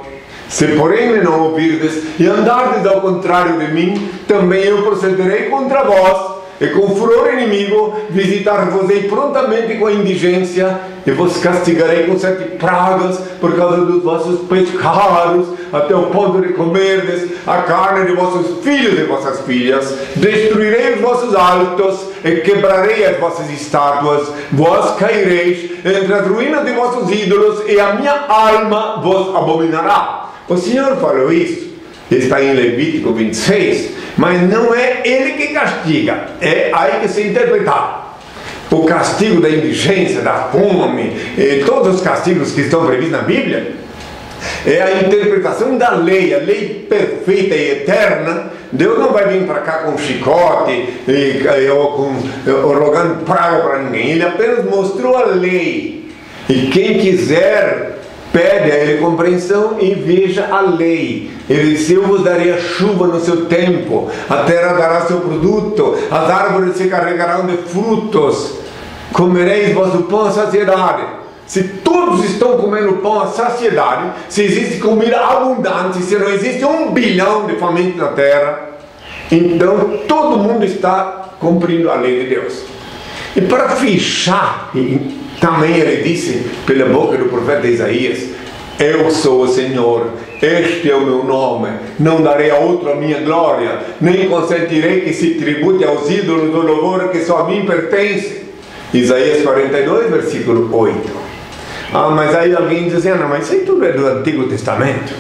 Se porém me não ouvirdes e andardes ao contrário de mim, também eu procederei contra vós e com furor inimigo visitar-vos-ei prontamente com a indigência e vos castigarei com 7 pragas por causa dos vossos pecados, até o ponto de comerdes a carne de vossos filhos e vossas filhas. Destruirei os vossos altos e quebrarei as vossas estátuas. Vós caireis entre as ruínas de vossos ídolos e a minha alma vos abominará. O Senhor falou isso, está em Levítico 26, mas não é ele que castiga, é aí que se interpreta. O castigo da indigência, da fome, e todos os castigos que estão previstos na Bíblia, é a interpretação da lei, a lei perfeita e eterna. Deus não vai vir para cá com chicote ou rogando praga para ninguém. Ele apenas mostrou a lei. E quem quiser, pede a ele compreensão e veja a lei. Ele disse, eu vos darei a chuva no seu tempo, a terra dará seu produto, as árvores se carregarão de frutos, comereis vosso pão à saciedade. Se todos estão comendo pão à saciedade, se existe comida abundante, se não existe 1 bilhão de famintos na terra, então todo mundo está cumprindo a lei de Deus. E para fechar, também ele disse pela boca do profeta Isaías, eu sou o Senhor, este é o meu nome, não darei a outro a minha glória, nem consentirei que se tribute aos ídolos do louvor que só a mim pertence. Isaías 42, versículo 8. Ah, mas aí alguém diz, ah, mas isso tudo é do Antigo Testamento.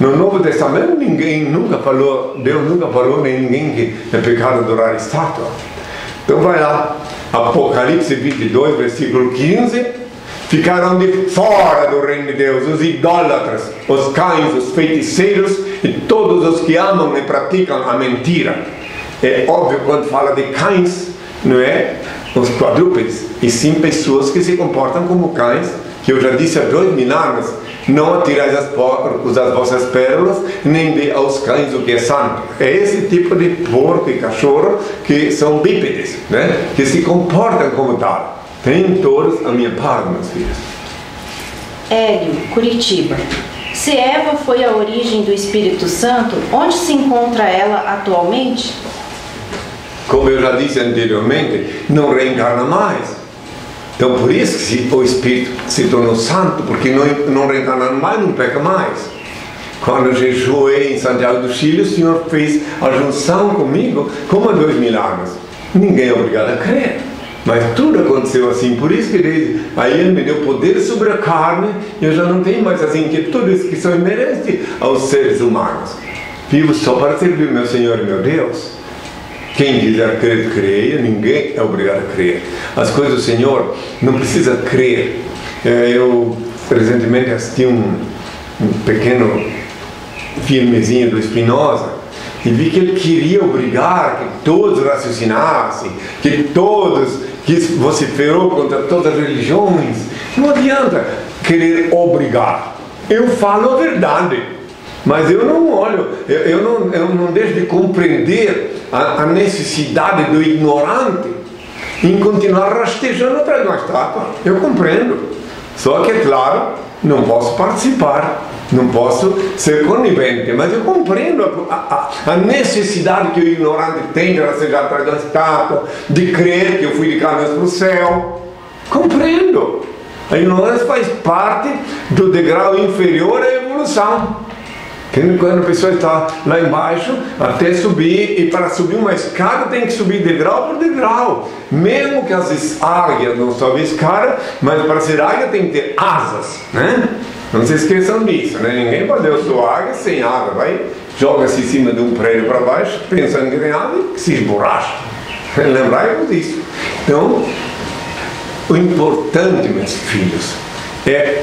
No Novo Testamento ninguém nunca falou, Deus nunca falou nem ninguém que é pecado adorar estátua. Então vai lá, Apocalipse 22, versículo 15. Ficaram de fora do reino de Deus os idólatras, os cães, os feiticeiros e todos os que amam e praticam a mentira. É óbvio quando fala de cães, não é? Os quadrúpedes, e sim pessoas que se comportam como cães, que eu já disse há 2000 anos, não atirais aos porcos as vossas pérolas, nem dê aos cães o que é santo. É esse tipo de porco e cachorro que são bípedes, né? Que se comportam como tal. Tem todos a minha paga, meus filhos. Hélio, Curitiba. Se Eva foi a origem do Espírito Santo, onde se encontra ela atualmente? Como eu já disse anteriormente, não reencarna mais. Então, por isso que o Espírito se tornou santo, porque não reencarna mais, não peca mais. Quando eu jejuei em Santiago do Chile, o Senhor fez a junção comigo, como há 2000 anos. Ninguém é obrigado a crer, mas tudo aconteceu assim. Por isso que desde aí Ele me deu poder sobre a carne, e eu já não tenho mais as inquietudes que só merece aos seres humanos. Vivo só para servir meu Senhor e meu Deus. Quem quiser crer, creia. Ninguém é obrigado a crer. As coisas do Senhor não precisa crer. Eu recentemente assisti um pequeno filmezinho do Espinosa e vi que ele queria obrigar que todos raciocinassem, que todos, que vociferou contra todas as religiões. Não adianta querer obrigar. Eu falo a verdade. Mas eu não olho, eu não deixo de compreender a necessidade do ignorante em continuar rastejando atrás de uma estátua. Eu compreendo. Só que, é claro, não posso participar, não posso ser conivente, mas eu compreendo a necessidade que o ignorante tem de rastejar atrás de uma estátua, de crer que eu fui de caminhos para o céu. Compreendo. A ignorância faz parte do degrau inferior à evolução. Quando a pessoa está lá embaixo, até subir, e para subir uma escada tem que subir degrau por degrau. Mesmo que as águias não sobem escada, mas para ser águia tem que ter asas, né? Não se esqueçam disso, né? Ninguém pode dizer, eu sou águia sem asa, vai, joga-se em cima de um prédio para baixo, pensando que tem asa e se esborracha. Lembrai-vos disso. Então, o importante, meus filhos, é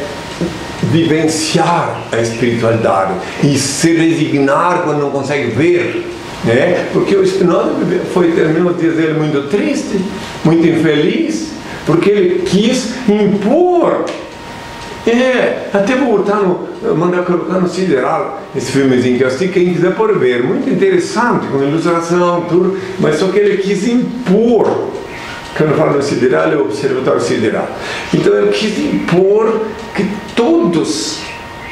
vivenciar a espiritualidade e se resignar quando não consegue ver, né? Porque o Spinoza foi, terminou de dizer, muito triste, muito infeliz, porque ele quis impor. Até vou botar mandar colocar no Sideral esse filmezinho que eu assisti, quem quiser pode ver, muito interessante, com ilustração, tudo, mas só que ele quis impor. Quando eu falo do Sideral, é o Observatório Sideral. Então eu quis impor que todos...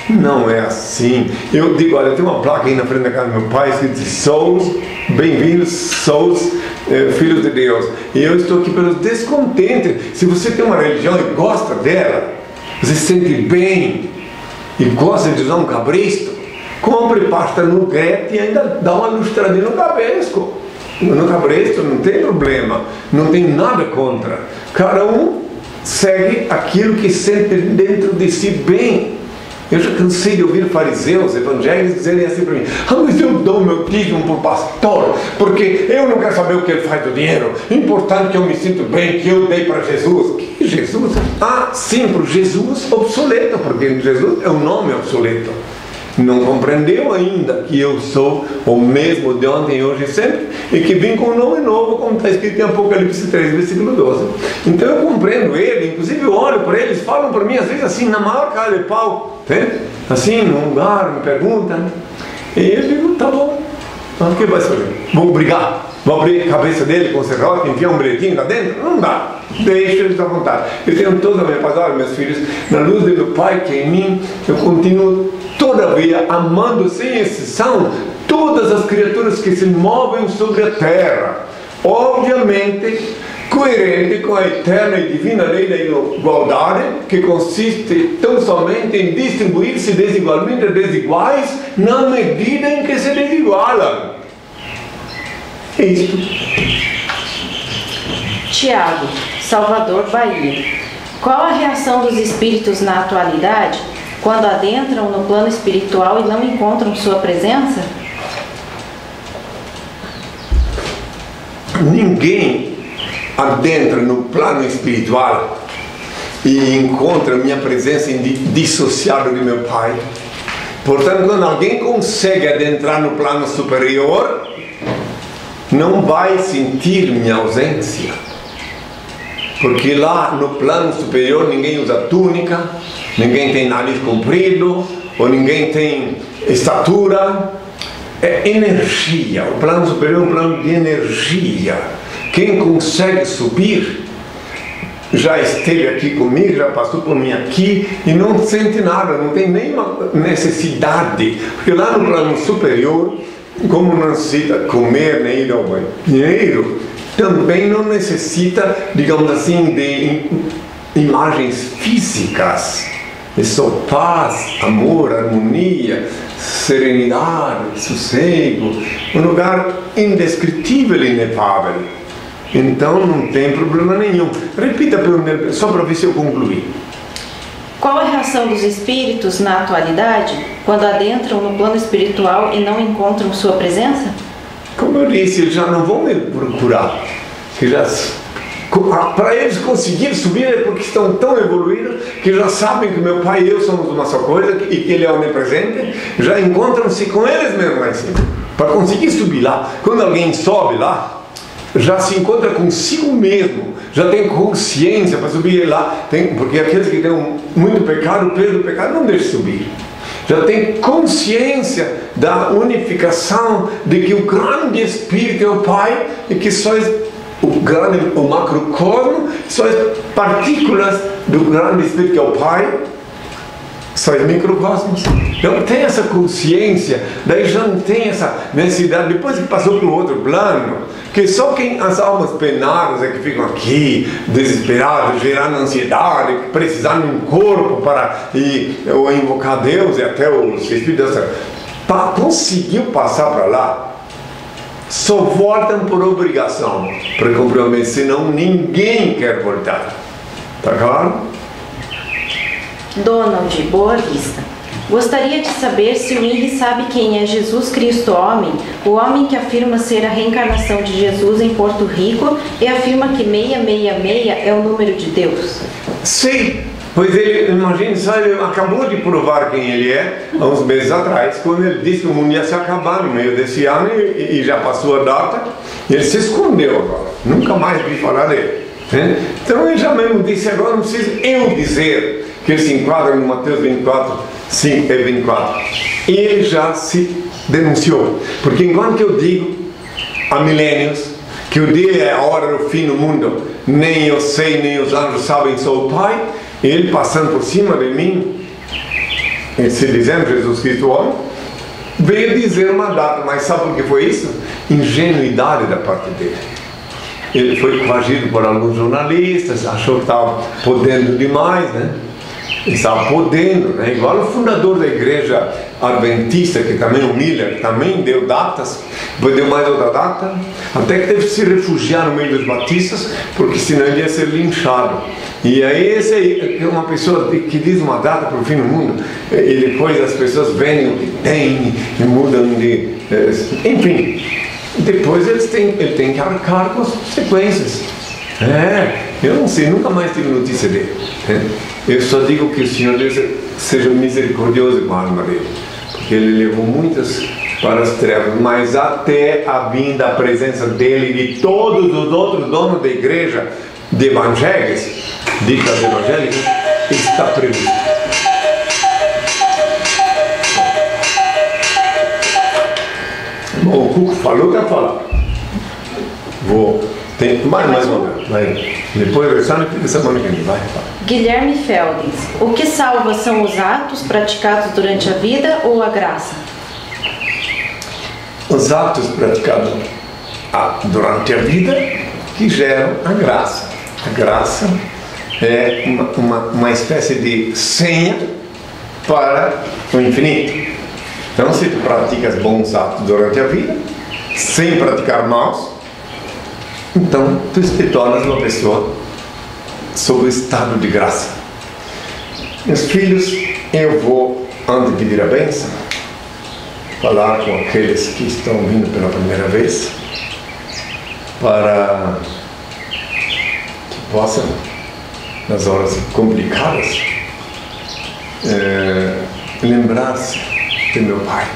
Não é assim. Eu digo, olha, tem uma placa aí na frente da casa do meu pai que diz Souls, bem-vindos, Souls, filhos de Deus. E eu estou aqui pelos descontentes. Se você tem uma religião e gosta dela, você se sente bem e gosta de usar um cabresto, compre pasta no Gret e ainda dá uma lustradinha no cabresco. No cabresto não tem problema, não tem nada contra. Cada um segue aquilo que sente dentro de si bem. Eu já cansei de ouvir fariseus, evangélicos dizerem assim para mim: ah, mas eu dou meu dízimo para o pastor, porque eu não quero saber o que ele faz do dinheiro. O importante é que eu me sinto bem, que eu dei para Jesus. Que Jesus? Ah, sim, para o Jesus obsoleto, porque Jesus é um nome obsoleto. Não compreendeu ainda que eu sou o mesmo de ontem, hoje e sempre, e que vim com um nome novo, como está escrito em Apocalipse 3, versículo 12. Então eu compreendo ele, inclusive eu olho para eles, falam para mim às vezes assim, na maior cara de pau, né? Assim, num lugar, me perguntam, e eu digo, tá bom, mas o que vai fazer? Vou brigar, vou abrir a cabeça dele com o serrote, enfiar um bilhetinho lá dentro? Não dá. Deixa eles à vontade. Eu tenho toda a minha palavra, meus filhos, na luz do meu Pai que é em mim. Eu continuo todavia amando sem exceção todas as criaturas que se movem sobre a terra, obviamente coerente com a eterna e divina lei da igualdade, que consiste tão somente em distribuir-se desigualmente a desiguais na medida em que se desigualam. É isto. Tiago, Salvador, Bahia. Qual a reação dos espíritos na atualidade quando adentram no plano espiritual e não encontram sua presença? Ninguém adentra no plano espiritual e encontra minha presença dissociada de meu Pai. Portanto, quando alguém consegue adentrar no plano superior, não vai sentir minha ausência. Porque lá no plano superior ninguém usa túnica, ninguém tem nariz comprido, ou ninguém tem estatura. É energia. O plano superior é um plano de energia. Quem consegue subir já esteve aqui comigo, já passou por mim aqui e não sente nada, não tem nenhuma necessidade, porque lá no plano superior, como não necessita comer nem ir ao banheiro, também não necessita, digamos assim, de imagens físicas. É só paz, amor, harmonia, serenidade, sossego, um lugar indescritível e inefável. Então não tem problema nenhum. Repita só para ver se eu concluí. Qual a reação dos espíritos na atualidade quando adentram no plano espiritual e não encontram sua presença? Como eu disse, eles já não vão me procurar. Para eles conseguirem subir é porque estão tão evoluídos que já sabem que meu pai e eu somos uma só coisa e que ele é onipresente. Já encontram-se com eles mesmo lá em cima. Para conseguir subir lá, quando alguém sobe lá, já se encontra consigo mesmo, já tem consciência para subir lá, porque aqueles que têm muito pecado, o peso do pecado não deixa subir. Já tem consciência da unificação, de que o grande Espírito é o Pai e que só o macrocosmo, só as partículas do grande Espírito que é o Pai, só os microcosmos. Então tem essa consciência, daí já não tem essa necessidade, depois que passou para o outro plano, que só quem as almas penadas é que ficam aqui, desesperadas, gerando ansiedade, precisando de um corpo para ir, ou invocar Deus e até os Espíritos para conseguir passar para lá. Só voltam por obrigação, por compromisso, senão ninguém quer voltar. Tá claro? Donald, boa vista. Gostaria de saber se o Inri sabe quem é Jesus Cristo homem, o homem que afirma ser a reencarnação de Jesus em Porto Rico e afirma que 666 é o número de Deus. Sim, pois ele, imagina só, ele acabou de provar quem ele é há uns meses atrás, quando ele disse que o mundo ia se acabar no meio desse ano e já passou a data, ele se escondeu agora, nunca mais vi falar dele. Então ele já mesmo disse, agora não preciso eu dizer que ele se enquadra no Mateus 24, 5 e 24. Ele já se denunciou. Porque enquanto eu digo há milênios que o dia é a hora do fim do mundo, nem eu sei, nem os anjos sabem, sou o Pai, ele passando por cima de mim, ele se dizendo Jesus Cristo homem, veio dizer uma data. Mas sabe o que foi isso? Ingenuidade da parte dele. Ele foi coagido por alguns jornalistas, achou que estava podendo demais, né? Está podendo, né? Igual o fundador da igreja adventista, que também o Miller, que também deu datas, depois deu mais outra data, até que teve que se refugiar no meio dos batistas, porque senão ele ia ser linchado. E aí esse é uma pessoa que diz uma data para o fim do mundo, e depois as pessoas veem o que tem e mudam de... enfim, depois ele tem que arcar com as consequências. Eu não sei, nunca mais tive notícia dele. Eu só digo que o Senhor Deus seja misericordioso com a alma dele, porque ele levou muitas para as trevas, mas até a vinda, a presença dele e de todos os outros donos da igreja, de evangélicos, ditas evangélicas, está previsto. Bom, o Cuco falou, quer falar? Vou... Tem mais uma vez. Depois versando e semana que vem. Vai. Guilherme Feldens, o que salva são os atos praticados durante a vida ou a graça? Os atos praticados durante a vida que geram a graça. A graça é uma espécie de senha para o infinito. Então se tu praticas bons atos durante a vida, sem praticar maus, então, tu se tornas uma pessoa sob o estado de graça. Meus filhos, eu vou, antes de pedir a bênção, falar com aqueles que estão vindo pela primeira vez, para que possam, nas horas complicadas, lembrar-se de meu Pai.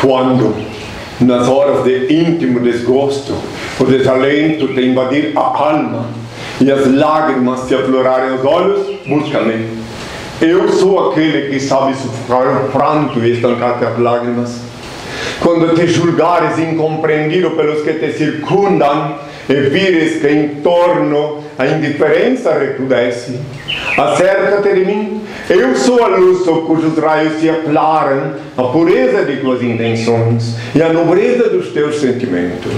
Quando, nas horas de íntimo desgosto, o desalento te invadir a alma e as lágrimas te aflorarem os olhos, busca-me. Eu sou aquele que sabe sufocar o pranto e estancar as lágrimas. Quando te julgares incompreendido pelos que te circundam e vires que em torno a indiferença recrudesce, acerca-te de mim. Eu sou a luz sob cujos raios se aclaram a pureza de tuas intenções e a nobreza dos teus sentimentos.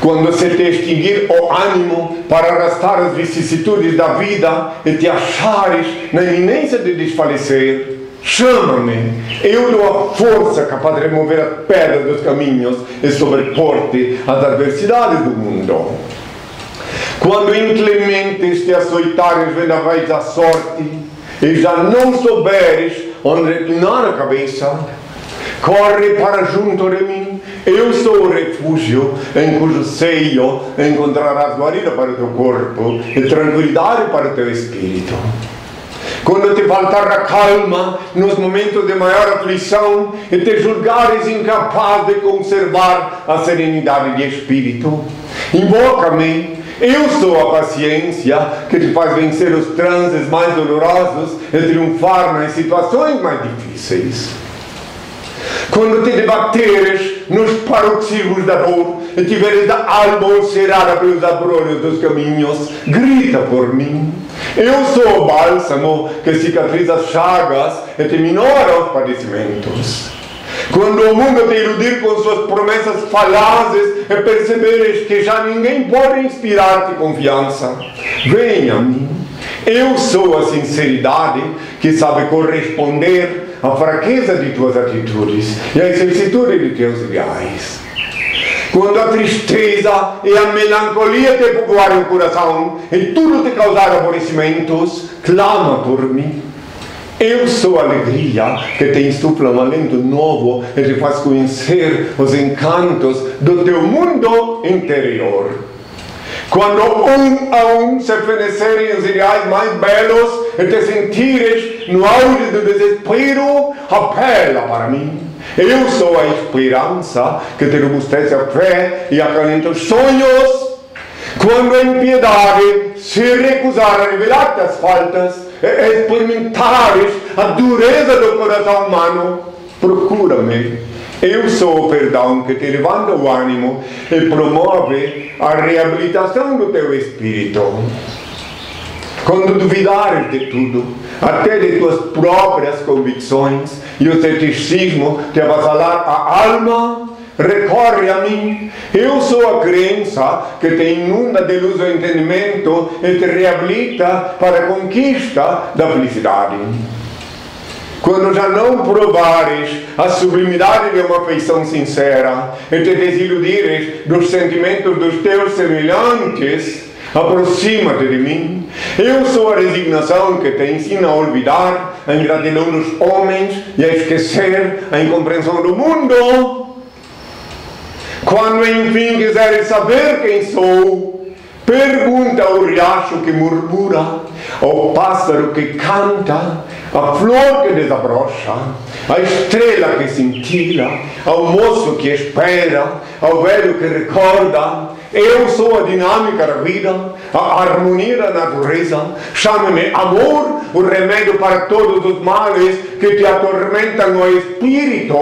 Quando se te extinguir o ânimo para arrastar as vicissitudes da vida e te achares na iminência de desfalecer, chama-me, eu dou a força capaz de remover as pedras dos caminhos e sobrepor-te às adversidades do mundo. Quando inclementes te açoitares vendavais da sorte e já não souberes onde reclinar a cabeça, corre para junto de mim, eu sou o refúgio em cujo seio encontrarás guarida para o teu corpo e tranquilidade para o teu espírito. Quando te faltar a calma nos momentos de maior aflição e te julgares incapaz de conservar a serenidade de espírito, invoca-me, eu sou a paciência que te faz vencer os transes mais dolorosos e triunfar nas situações mais difíceis. Quando te debateres nos paroxismos da dor e tiveres a alma ulcerada pelos abrolhos dos caminhos, grita por mim. Eu sou o bálsamo que cicatriza as chagas e te minora os padecimentos. Quando o mundo te iludir com suas promessas falazes e perceberes que já ninguém pode inspirar-te confiança, venha a mim. Eu sou a sinceridade que sabe corresponder a fraqueza de tuas atitudes e a excelsitude de teus ideais. Quando a tristeza e a melancolia te povoarem o coração e tudo te causar aborrecimentos, clama por mim. Eu sou a alegria que te insufla um alento novo e te faz conhecer os encantos do teu mundo interior. Quando um a um se fenecerem os ideais mais belos e te sentires no auge do desespero, apela para mim. Eu sou a esperança que te robustece a fé e acalenta os sonhos. Quando a impiedade se recusar a revelar-te as faltas e experimentares a dureza do coração humano, procura-me. Eu sou o perdão que te levanta o ânimo e promove a reabilitação do teu espírito. Quando duvidares de tudo, até de tuas próprias convicções, e o ceticismo te avassalar a alma, recorre a mim. Eu sou a crença que te inunda de luz o entendimento e te reabilita para a conquista da felicidade. Quando já não provares a sublimidade de uma afeição sincera e te desiludires dos sentimentos dos teus semelhantes, aproxima-te de mim. Eu sou a resignação que te ensina a olvidar a ingratidão dos homens e a esquecer a incompreensão do mundo. Quando enfim quiseres saber quem sou, pergunta ao riacho que murmura, ao pássaro que canta, à flor que desabrocha, à estrela que cintila, ao moço que espera, ao velho que recorda. Eu sou a dinâmica da vida, a harmonia da natureza. Chame-me amor, o remédio para todos os males que te atormentam o espírito.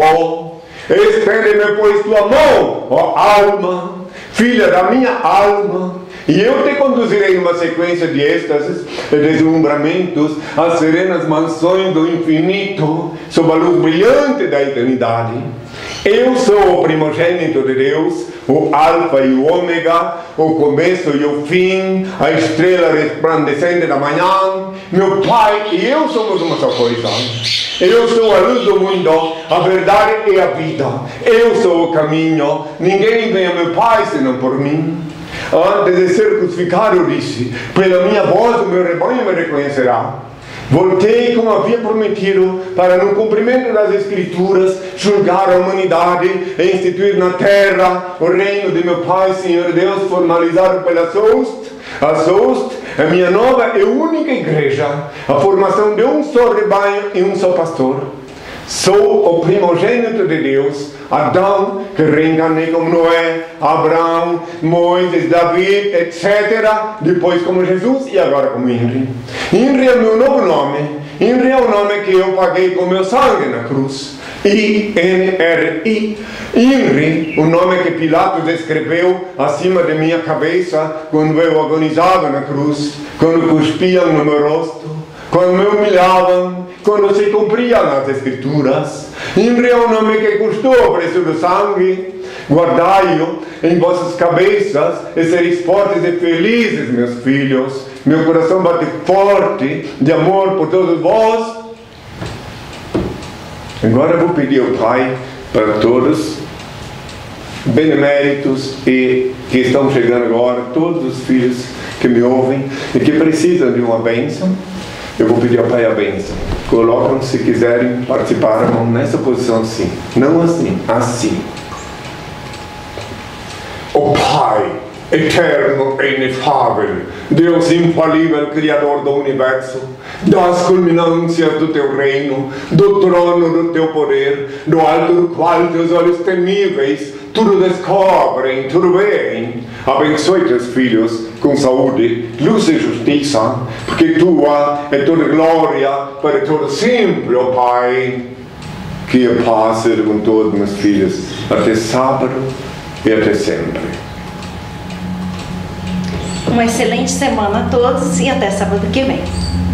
Estende-me, pois, tua mão, ó alma, filha da minha alma, e eu te conduzirei numa sequência de êxtases e deslumbramentos às serenas mansões do infinito, sob a luz brilhante da eternidade. Eu sou o primogênito de Deus, o alfa e o ômega, o começo e o fim, a estrela resplandecente da manhã. Meu Pai e eu somos uma só coisa. Eu sou a luz do mundo, a verdade e a vida. Eu sou o caminho, ninguém vem a meu Pai senão por mim. Antes de ser crucificado, eu disse, pela minha voz o meu rebanho me reconhecerá. Voltei, como havia prometido, para, no cumprimento das Escrituras, julgar a humanidade e instituir na terra o reino de meu Pai, Senhor Deus, formalizado pela Sost. A Sost é minha nova e única igreja, a formação de um só rebanho e um só pastor. Sou o primogênito de Deus, Adão, que reencarnei como Noé, Abraão, Moisés, Davi, etc. Depois como Jesus e agora como Inri. Inri é meu novo nome Inri é o nome que eu paguei com meu sangue na cruz. I-N-R-I. Inri, o nome que Pilatos escreveu acima de minha cabeça quando eu agonizava na cruz, quando cuspiam no meu rosto, quando me humilhavam, quando se cumpriam as escrituras. Inri é o nome que custou o preço do sangue. Guardai-o em vossas cabeças e sereis fortes e felizes, meus filhos. Meu coração bate forte de amor por todos vós. Agora eu vou pedir ao Pai para todos, beneméritos e que estão chegando agora, todos os filhos que me ouvem e que precisam de uma bênção. Eu vou pedir ao Pai a bênção. Colocam, se quiserem participar, nessa posição assim. Não assim, assim. O Pai, eterno e inefável, Deus infalível, Criador do Universo, das culminâncias do Teu reino, do trono do Teu poder, do alto do qual Teus olhos temíveis tudo descobrem, tudo veem. Abençoe Teus filhos com saúde, luz e justiça, porque Tua é toda glória para todo sempre, ó Pai. Que eu passe com todos meus filhos até sábado e até sempre. Uma excelente semana a todos e até sábado que vem.